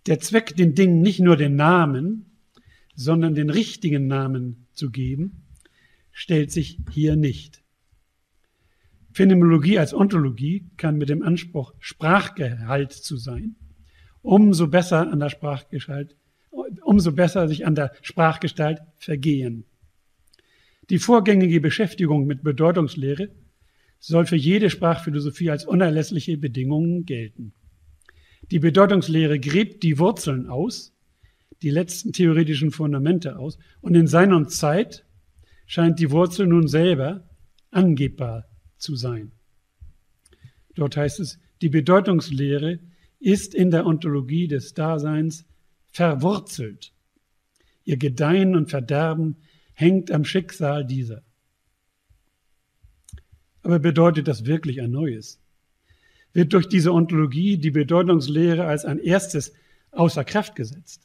Der Zweck, den Dingen nicht nur den Namen, sondern den richtigen Namen zu geben, stellt sich hier nicht. Phänomenologie als Ontologie kann mit dem Anspruch, Sprachgehalt zu sein, umso besser sich an der Sprachgestalt vergehen. Die vorgängige Beschäftigung mit Bedeutungslehre soll für jede Sprachphilosophie als unerlässliche Bedingungen gelten. Die Bedeutungslehre gräbt die Wurzeln aus, die letzten theoretischen Fundamente aus, und in Sein und Zeit scheint die Wurzel nun selber angebbar zu sein. Dort heißt es, die Bedeutungslehre ist in der Ontologie des Daseins verwurzelt. Ihr Gedeihen und Verderben hängt am Schicksal dieser. Aber bedeutet das wirklich ein Neues? Wird durch diese Ontologie die Bedeutungslehre als ein erstes außer Kraft gesetzt?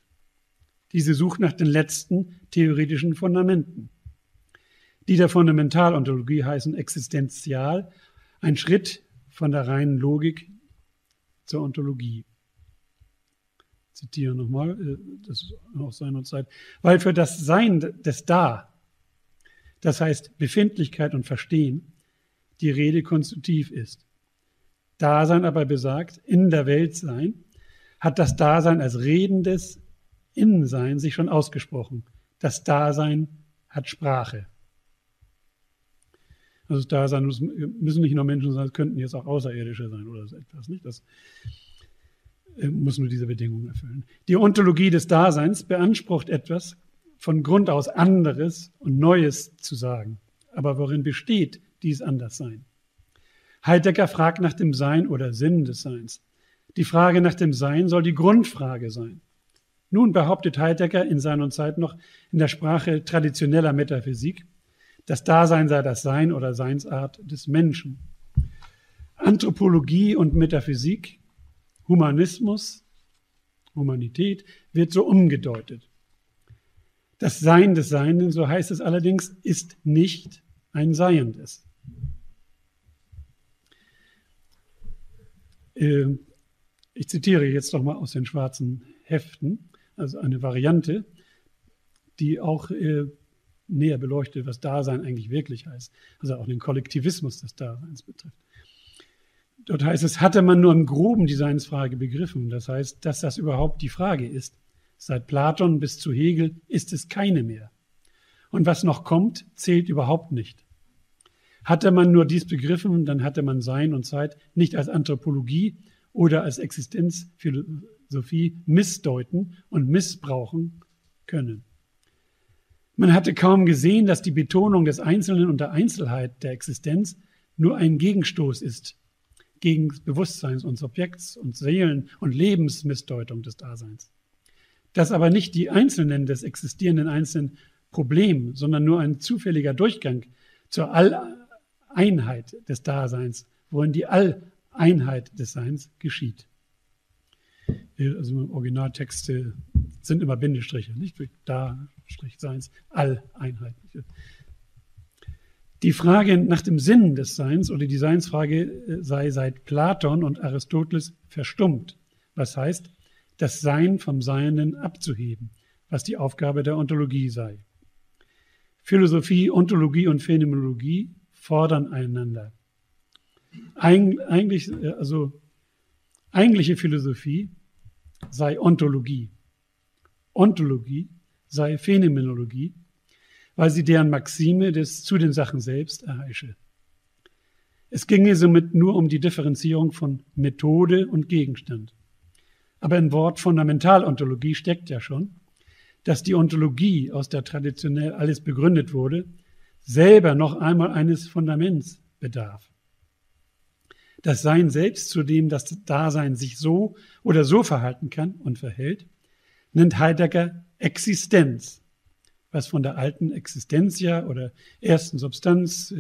Diese sucht nach den letzten theoretischen Fundamenten, die der Fundamentalontologie heißen existenzial, ein Schritt von der reinen Logik zur Ontologie. Ich zitiere nochmal, das ist auch Sein und Zeit, weil für das Sein des Da, das heißt Befindlichkeit und Verstehen, die Rede konstitutiv ist. Dasein aber besagt, in der Welt sein, hat das Dasein als redendes Innensein sich schon ausgesprochen. Das Dasein hat Sprache. Also das Dasein müssen nicht nur Menschen sein, es könnten jetzt auch Außerirdische sein oder so etwas. Nicht? Das muss nur diese Bedingungen erfüllen. Die Ontologie des Daseins beansprucht etwas von Grund aus anderes und Neues zu sagen. Aber worin besteht dies Anderssein? Heidegger fragt nach dem Sein oder Sinn des Seins. Die Frage nach dem Sein soll die Grundfrage sein. Nun behauptet Heidegger in seiner Zeit noch in der Sprache traditioneller Metaphysik, das Dasein sei das Sein oder Seinsart des Menschen. Anthropologie und Metaphysik, Humanismus, Humanität, wird so umgedeutet. Das Sein des Seienden, so heißt es allerdings, ist nicht ein Seiendes. Ich zitiere jetzt nochmal aus den schwarzen Heften, also eine Variante, die auch näher beleuchtet, was Dasein eigentlich wirklich heißt, also auch den Kollektivismus des Daseins betrifft. Dort heißt es, hatte man nur im Groben die Seinsfrage begriffen, das heißt, dass das überhaupt die Frage ist. Seit Platon bis zu Hegel ist es keine mehr. Und was noch kommt, zählt überhaupt nicht. Hatte man nur dies begriffen, dann hatte man Sein und Zeit nicht als Anthropologie oder als Existenzphilosophie missdeuten und missbrauchen können. Man hatte kaum gesehen, dass die Betonung des Einzelnen und der Einzelheit der Existenz nur ein Gegenstoß ist gegen Bewusstseins- und Subjekts- und Seelen- und Lebensmissdeutung des Daseins. Dass aber nicht die Einzelnen des existierenden einzelnen Problem, sondern nur ein zufälliger Durchgang zur Alleinheit des Daseins, worin die Alleinheit des Seins geschieht. Also Originaltexte sind immer Bindestriche, nicht? Da, Strich, Seins, Alleinheit. Die Frage nach dem Sinn des Seins oder die Seinsfrage sei seit Platon und Aristoteles verstummt. Was heißt, das Sein vom Seienden abzuheben, was die Aufgabe der Ontologie sei. Philosophie, Ontologie und Phänomenologie fordern einander. Eigentliche Philosophie sei Ontologie. Ontologie sei Phänomenologie, weil sie deren Maxime des zu den Sachen selbst erheische. Es ginge somit nur um die Differenzierung von Methode und Gegenstand. Aber im Wort Fundamentalontologie steckt ja schon, dass die Ontologie, aus der traditionell alles begründet wurde, selber noch einmal eines Fundaments bedarf. Das Sein selbst, zu dem das Dasein sich so oder so verhalten kann und verhält, nennt Heidegger Existenz, was von der alten Existentia oder ersten Substanz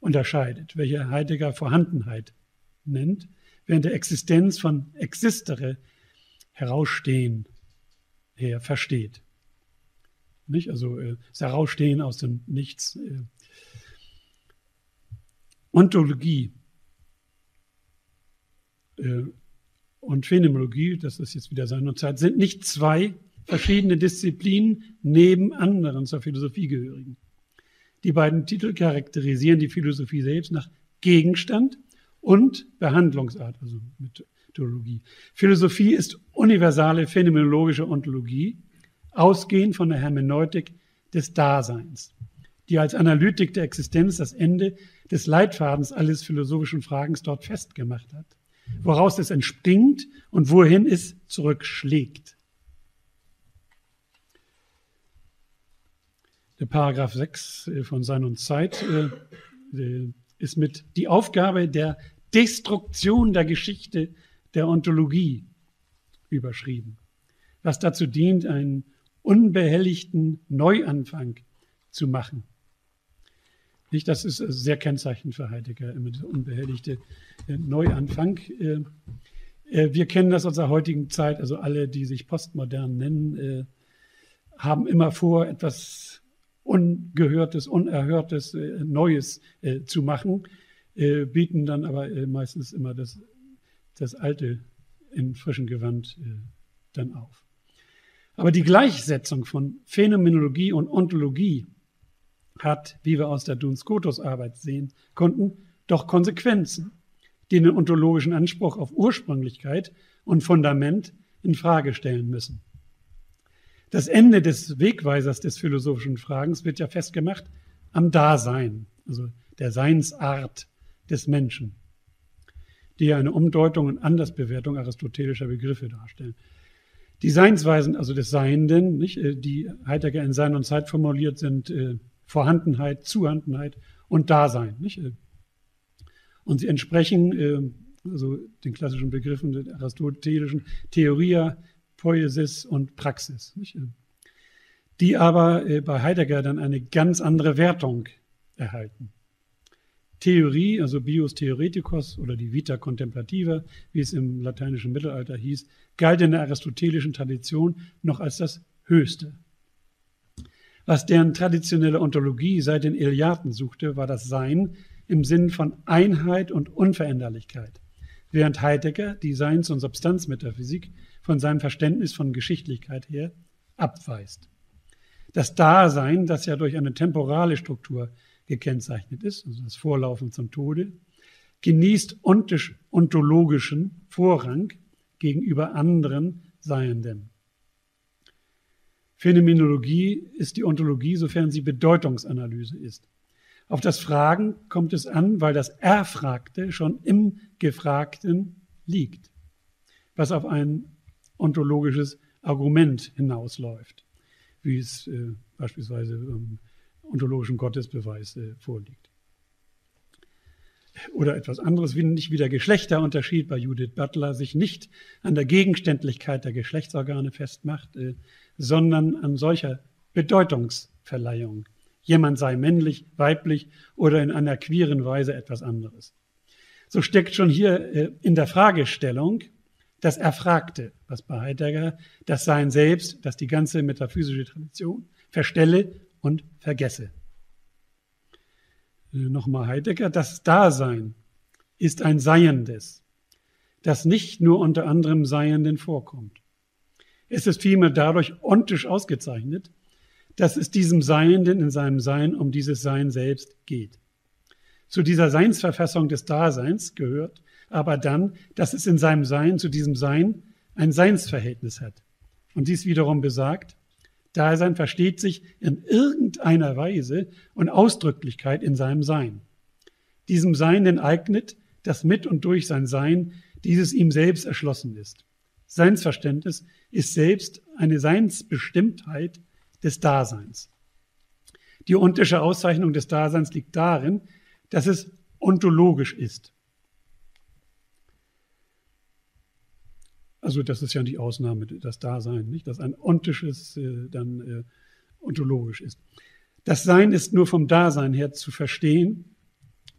unterscheidet, welche Heidegger Vorhandenheit nennt, während der Existenz von existere, herausstehen, her versteht. Nicht? Also das Herausstehen aus dem Nichts. Ontologie und Phänomenologie, das ist jetzt wieder Sein und Zeit, sind nicht zwei verschiedene Disziplinen neben anderen zur Philosophie gehörigen. Die beiden Titel charakterisieren die Philosophie selbst nach Gegenstand und Behandlungsart, also Methodologie. Philosophie ist universale phänomenologische Ontologie, ausgehend von der Hermeneutik des Daseins, die als Analytik der Existenz das Ende des Leitfadens alles philosophischen Fragens dort festgemacht hat, woraus es entspringt und wohin es zurückschlägt. Der Paragraph 6 von Sein und Zeit ist mit die Aufgabe der Destruktion der Geschichte der Ontologie überschrieben, was dazu dient, einen unbehelligten Neuanfang zu machen. Nicht, das ist sehr kennzeichnend für Heidegger, immer dieser unbehelligte Neuanfang. Wir kennen das aus der heutigen Zeit, also alle, die sich postmodern nennen, haben immer vor, etwas Ungehörtes, Unerhörtes, Neues zu machen, bieten dann aber meistens immer das Alte in frischem Gewand dann auf. Aber die Gleichsetzung von Phänomenologie und Ontologie hat, wie wir aus der Duns Scotus Arbeit sehen konnten, doch Konsequenzen, die den ontologischen Anspruch auf Ursprünglichkeit und Fundament in Frage stellen müssen. Das Ende des Wegweisers des philosophischen Fragens wird ja festgemacht am Dasein, also der Seinsart des Menschen, die ja eine Umdeutung und Andersbewertung aristotelischer Begriffe darstellen. Die Seinsweisen, also des Seienden, nicht, die Heidegger in Sein und Zeit formuliert, sind Vorhandenheit, Zuhandenheit und Dasein. Nicht? Und sie entsprechen also den klassischen Begriffen der aristotelischen Theoria, Poiesis und Praxis, nicht? Die aber bei Heidegger dann eine ganz andere Wertung erhalten. Theorie, also Bios Theoreticos oder die Vita Contemplativa, wie es im lateinischen Mittelalter hieß, galt in der aristotelischen Tradition noch als das Höchste. Was deren traditionelle Ontologie seit den Iliaden suchte, war das Sein im Sinn von Einheit und Unveränderlichkeit, während Heidegger die Seins- und Substanzmetaphysik von seinem Verständnis von Geschichtlichkeit her abweist. Das Dasein, das ja durch eine temporale Struktur gekennzeichnet ist, also das Vorlaufen zum Tode, genießt ontologischen Vorrang gegenüber anderen Seienden. Phänomenologie ist die Ontologie, sofern sie Bedeutungsanalyse ist. Auf das Fragen kommt es an, weil das Erfragte schon im Gefragten liegt, was auf ein ontologisches Argument hinausläuft, wie es beispielsweise ontologischen Gottesbeweis vorliegt. Oder etwas anderes, wie der Geschlechterunterschied bei Judith Butler sich nicht an der Gegenständlichkeit der Geschlechtsorgane festmacht, sondern an solcher Bedeutungsverleihung. Jemand sei männlich, weiblich oder in einer queeren Weise etwas anderes. So steckt schon hier in der Fragestellung das Erfragte, was bei Heidegger das Sein selbst, das die ganze metaphysische Tradition verstelle und vergesse. Nochmal Heidegger, das Dasein ist ein Seiendes, das nicht nur unter anderem Seienden vorkommt. Es ist vielmehr dadurch ontisch ausgezeichnet, dass es diesem Seienden in seinem Sein um dieses Sein selbst geht. Zu dieser Seinsverfassung des Daseins gehört aber dann, dass es in seinem Sein zu diesem Sein ein Seinsverhältnis hat. Und dies wiederum besagt, Dasein versteht sich in irgendeiner Weise und Ausdrücklichkeit in seinem Sein. Diesem Sein enteignet, dass mit und durch sein Sein dieses ihm selbst erschlossen ist. Seinsverständnis ist selbst eine Seinsbestimmtheit des Daseins. Die ontische Auszeichnung des Daseins liegt darin, dass es ontologisch ist. Also das ist ja die Ausnahme, das Dasein, nicht? Dass ein ontisches dann ontologisch ist. Das Sein ist nur vom Dasein her zu verstehen.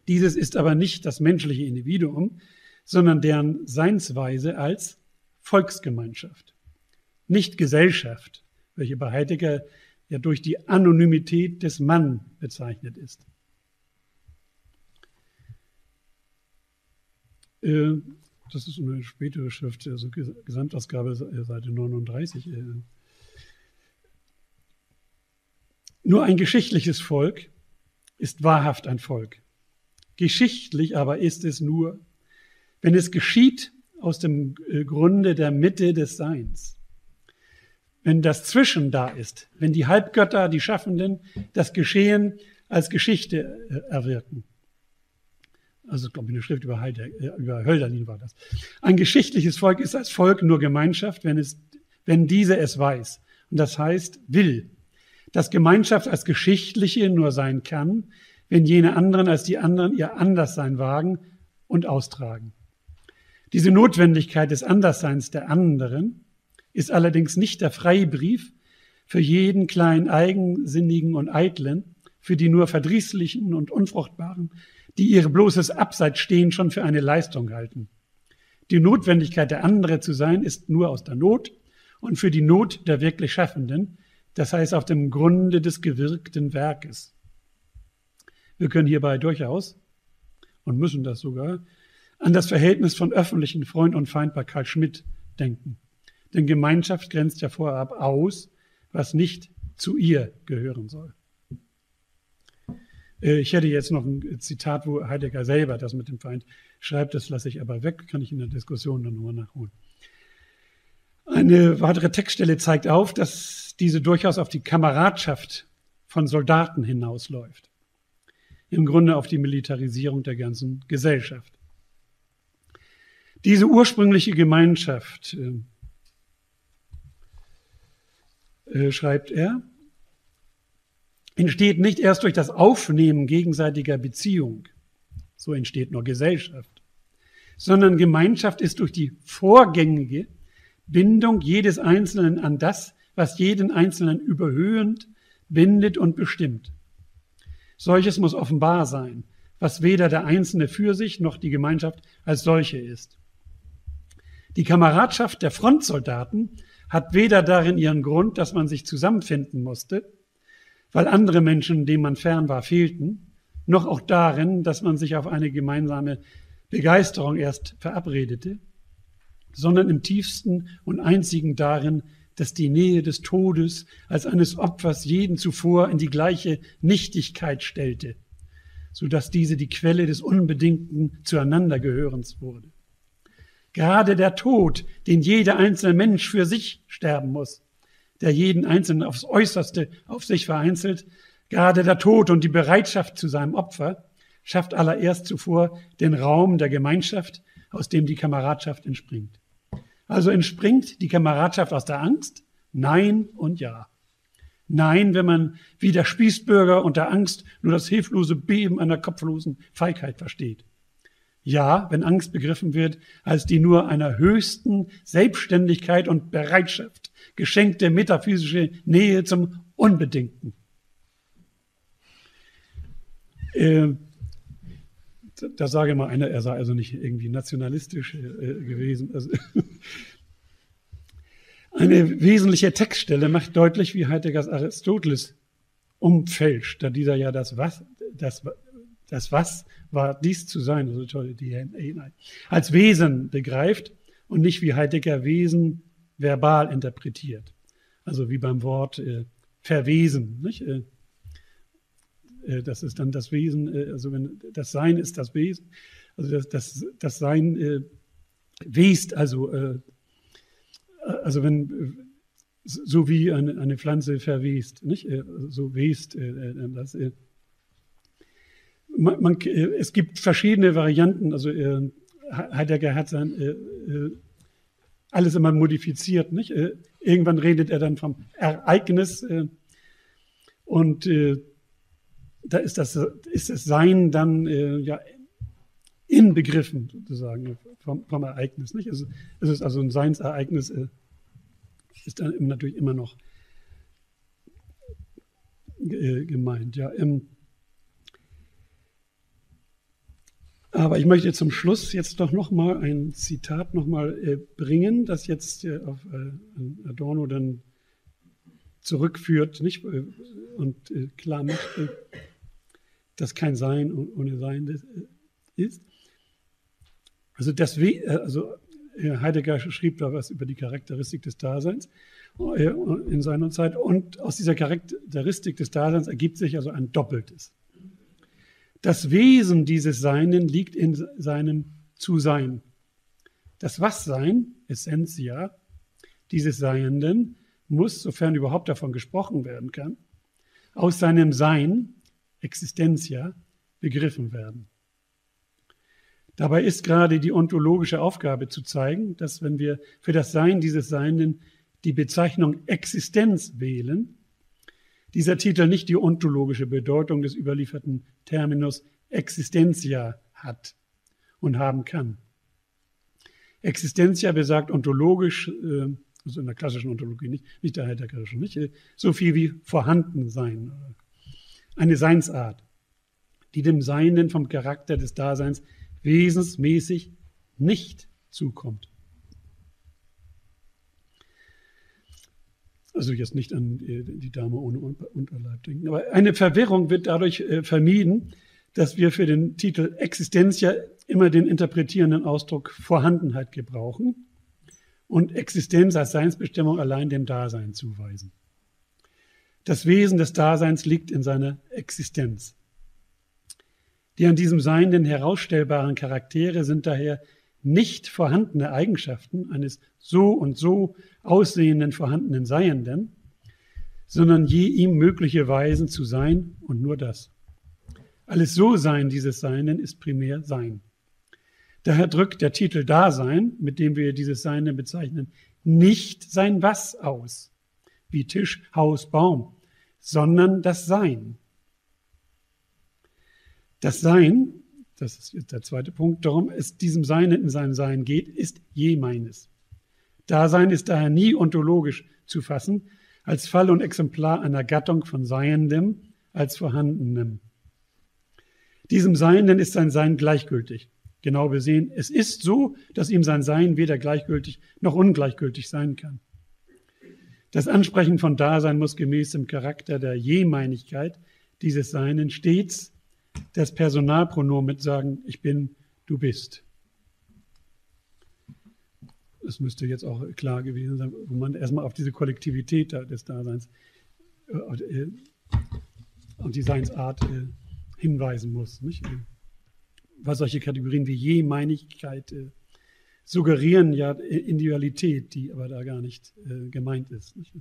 Dieses ist aber nicht das menschliche Individuum, sondern deren Seinsweise als Volksgemeinschaft, nicht Gesellschaft, welche bei Heidegger ja durch die Anonymität des Mann bezeichnet ist. Das ist eine spätere Schrift, also Gesamtausgabe, Seite 39. Nur ein geschichtliches Volk ist wahrhaft ein Volk. Geschichtlich aber ist es nur, wenn es geschieht aus dem Grunde der Mitte des Seins. Wenn das Zwischen da ist, wenn die Halbgötter, die Schaffenden, das Geschehen als Geschichte erwirken. Also, glaube ich, eine Schrift über Heidegger, über Hölderlin war das. Ein geschichtliches Volk ist als Volk nur Gemeinschaft, wenn diese es weiß. Und das heißt, will. Dass Gemeinschaft als geschichtliche nur sein kann, wenn jene anderen als die anderen ihr Anderssein wagen und austragen. Diese Notwendigkeit des Andersseins der anderen ist allerdings nicht der Freibrief für jeden kleinen Eigensinnigen und Eitlen, für die nur Verdrießlichen und Unfruchtbaren, die ihre bloßes Abseitsstehen schon für eine Leistung halten. Die Notwendigkeit, der andere zu sein, ist nur aus der Not und für die Not der wirklich Schaffenden, das heißt auf dem Grunde des gewirkten Werkes. Wir können hierbei durchaus, und müssen das sogar, an das Verhältnis von öffentlichen Freund und Feind bei Karl Schmitt denken. Denn Gemeinschaft grenzt ja vorab aus, was nicht zu ihr gehören soll. Ich hätte jetzt noch ein Zitat, wo Heidegger selber das mit dem Feind schreibt, das lasse ich aber weg, kann ich in der Diskussion dann nochmal nachholen. Eine weitere Textstelle zeigt auf, dass diese durchaus auf die Kameradschaft von Soldaten hinausläuft. Im Grunde auf die Militarisierung der ganzen Gesellschaft. Diese ursprüngliche Gemeinschaft, schreibt er, entsteht nicht erst durch das Aufnehmen gegenseitiger Beziehung, so entsteht nur Gesellschaft, sondern Gemeinschaft ist durch die vorgängige Bindung jedes Einzelnen an das, was jeden Einzelnen überhöhend bindet und bestimmt. Solches muss offenbar sein, was weder der Einzelne für sich noch die Gemeinschaft als solche ist. Die Kameradschaft der Frontsoldaten hat weder darin ihren Grund, dass man sich zusammenfinden musste, weil andere Menschen, denen man fern war, fehlten, noch auch darin, dass man sich auf eine gemeinsame Begeisterung erst verabredete, sondern im tiefsten und einzigen darin, dass die Nähe des Todes als eines Opfers jeden zuvor in die gleiche Nichtigkeit stellte, sodass diese die Quelle des unbedingten Zueinandergehörens wurde. Gerade der Tod, den jeder einzelne Mensch für sich sterben muss, der jeden Einzelnen aufs Äußerste auf sich vereinzelt, gerade der Tod und die Bereitschaft zu seinem Opfer, schafft allererst zuvor den Raum der Gemeinschaft, aus dem die Kameradschaft entspringt. Also entspringt die Kameradschaft aus der Angst? Nein und ja. Nein, wenn man wie der Spießbürger unter Angst nur das hilflose Beben einer kopflosen Feigheit versteht. Ja, wenn Angst begriffen wird als die nur einer höchsten Selbstständigkeit und Bereitschaft geschenkte metaphysische Nähe zum Unbedingten. Da sage mal einer, er sei also nicht irgendwie nationalistisch gewesen. Also eine wesentliche Textstelle macht deutlich, wie Heideggers Aristoteles umfälscht, da dieser ja das Was war dies zu sein, also tolle DNA, als Wesen begreift und nicht wie Heidegger Wesen verbal interpretiert. Also wie beim Wort verwesen. Nicht? Das ist dann das Wesen, also wenn das Sein ist das Wesen, also das Sein west, also wenn so wie eine Pflanze verwest, nicht? So west das. Es gibt verschiedene Varianten, also Heidegger hat alles immer modifiziert, nicht? Irgendwann redet er dann vom Ereignis und da ist das Sein dann ja inbegriffen sozusagen vom Ereignis, nicht? Es ist also ein Seinsereignis, ist dann natürlich immer noch gemeint, ja. Aber ich möchte zum Schluss jetzt doch nochmal ein Zitat bringen, das jetzt auf Adorno dann zurückführt, nicht? Und klar macht, dass kein Sein ohne Sein ist. Also, Heidegger schrieb da was über die Charakteristik des Daseins in Sein und Zeit. Und aus dieser Charakteristik des Daseins ergibt sich also ein Doppeltes. Das Wesen dieses Seinen liegt in seinem Zusein. Das Was-Sein, Essentia, dieses Seienden muss, sofern überhaupt davon gesprochen werden kann, aus seinem Sein, Existentia, begriffen werden. Dabei ist gerade die ontologische Aufgabe zu zeigen, dass wenn wir für das Sein dieses Seienden die Bezeichnung Existenz wählen, dieser Titel nicht die ontologische Bedeutung des überlieferten Terminus Existentia hat und haben kann. Existentia besagt ontologisch, also in der klassischen Ontologie nicht, nicht der heideggerischen, nicht, so viel wie vorhanden sein. Eine Seinsart, die dem Seinen vom Charakter des Daseins wesensmäßig nicht zukommt. Also jetzt nicht an die Dame ohne Unterleib denken. Aber eine Verwirrung wird dadurch vermieden, dass wir für den Titel Existentia immer den interpretierenden Ausdruck Vorhandenheit gebrauchen und Existenz als Seinsbestimmung allein dem Dasein zuweisen. Das Wesen des Daseins liegt in seiner Existenz. Die an diesem Seienden herausstellbaren Charaktere sind daher nicht vorhandene Eigenschaften eines so und so aussehenden vorhandenen Seienden, sondern je ihm mögliche Weisen zu sein und nur das. Alles So-Sein dieses Seienden ist primär Sein. Daher drückt der Titel Dasein, mit dem wir dieses Seienden bezeichnen, nicht sein Was aus, wie Tisch, Haus, Baum, sondern das Sein. Das Sein, das ist jetzt der zweite Punkt, darum es diesem Seienden in seinem Sein geht, ist je meines. Dasein ist daher nie ontologisch zu fassen, als Fall und Exemplar einer Gattung von Seiendem als Vorhandenem. Diesem Seienden ist sein Sein gleichgültig. Genau besehen, es ist so, dass ihm sein Sein weder gleichgültig noch ungleichgültig sein kann. Das Ansprechen von Dasein muss gemäß dem Charakter der Je-Meinigkeit dieses Seinen stets das Personalpronomen mit sagen, ich bin, du bist. Es müsste jetzt auch klar gewesen sein, wo man erstmal auf diese Kollektivität des Daseins und die Seinsart hinweisen muss, nicht? Weil solche Kategorien wie Je-Meinigkeit suggerieren ja Individualität, die aber da gar nicht gemeint ist, nicht?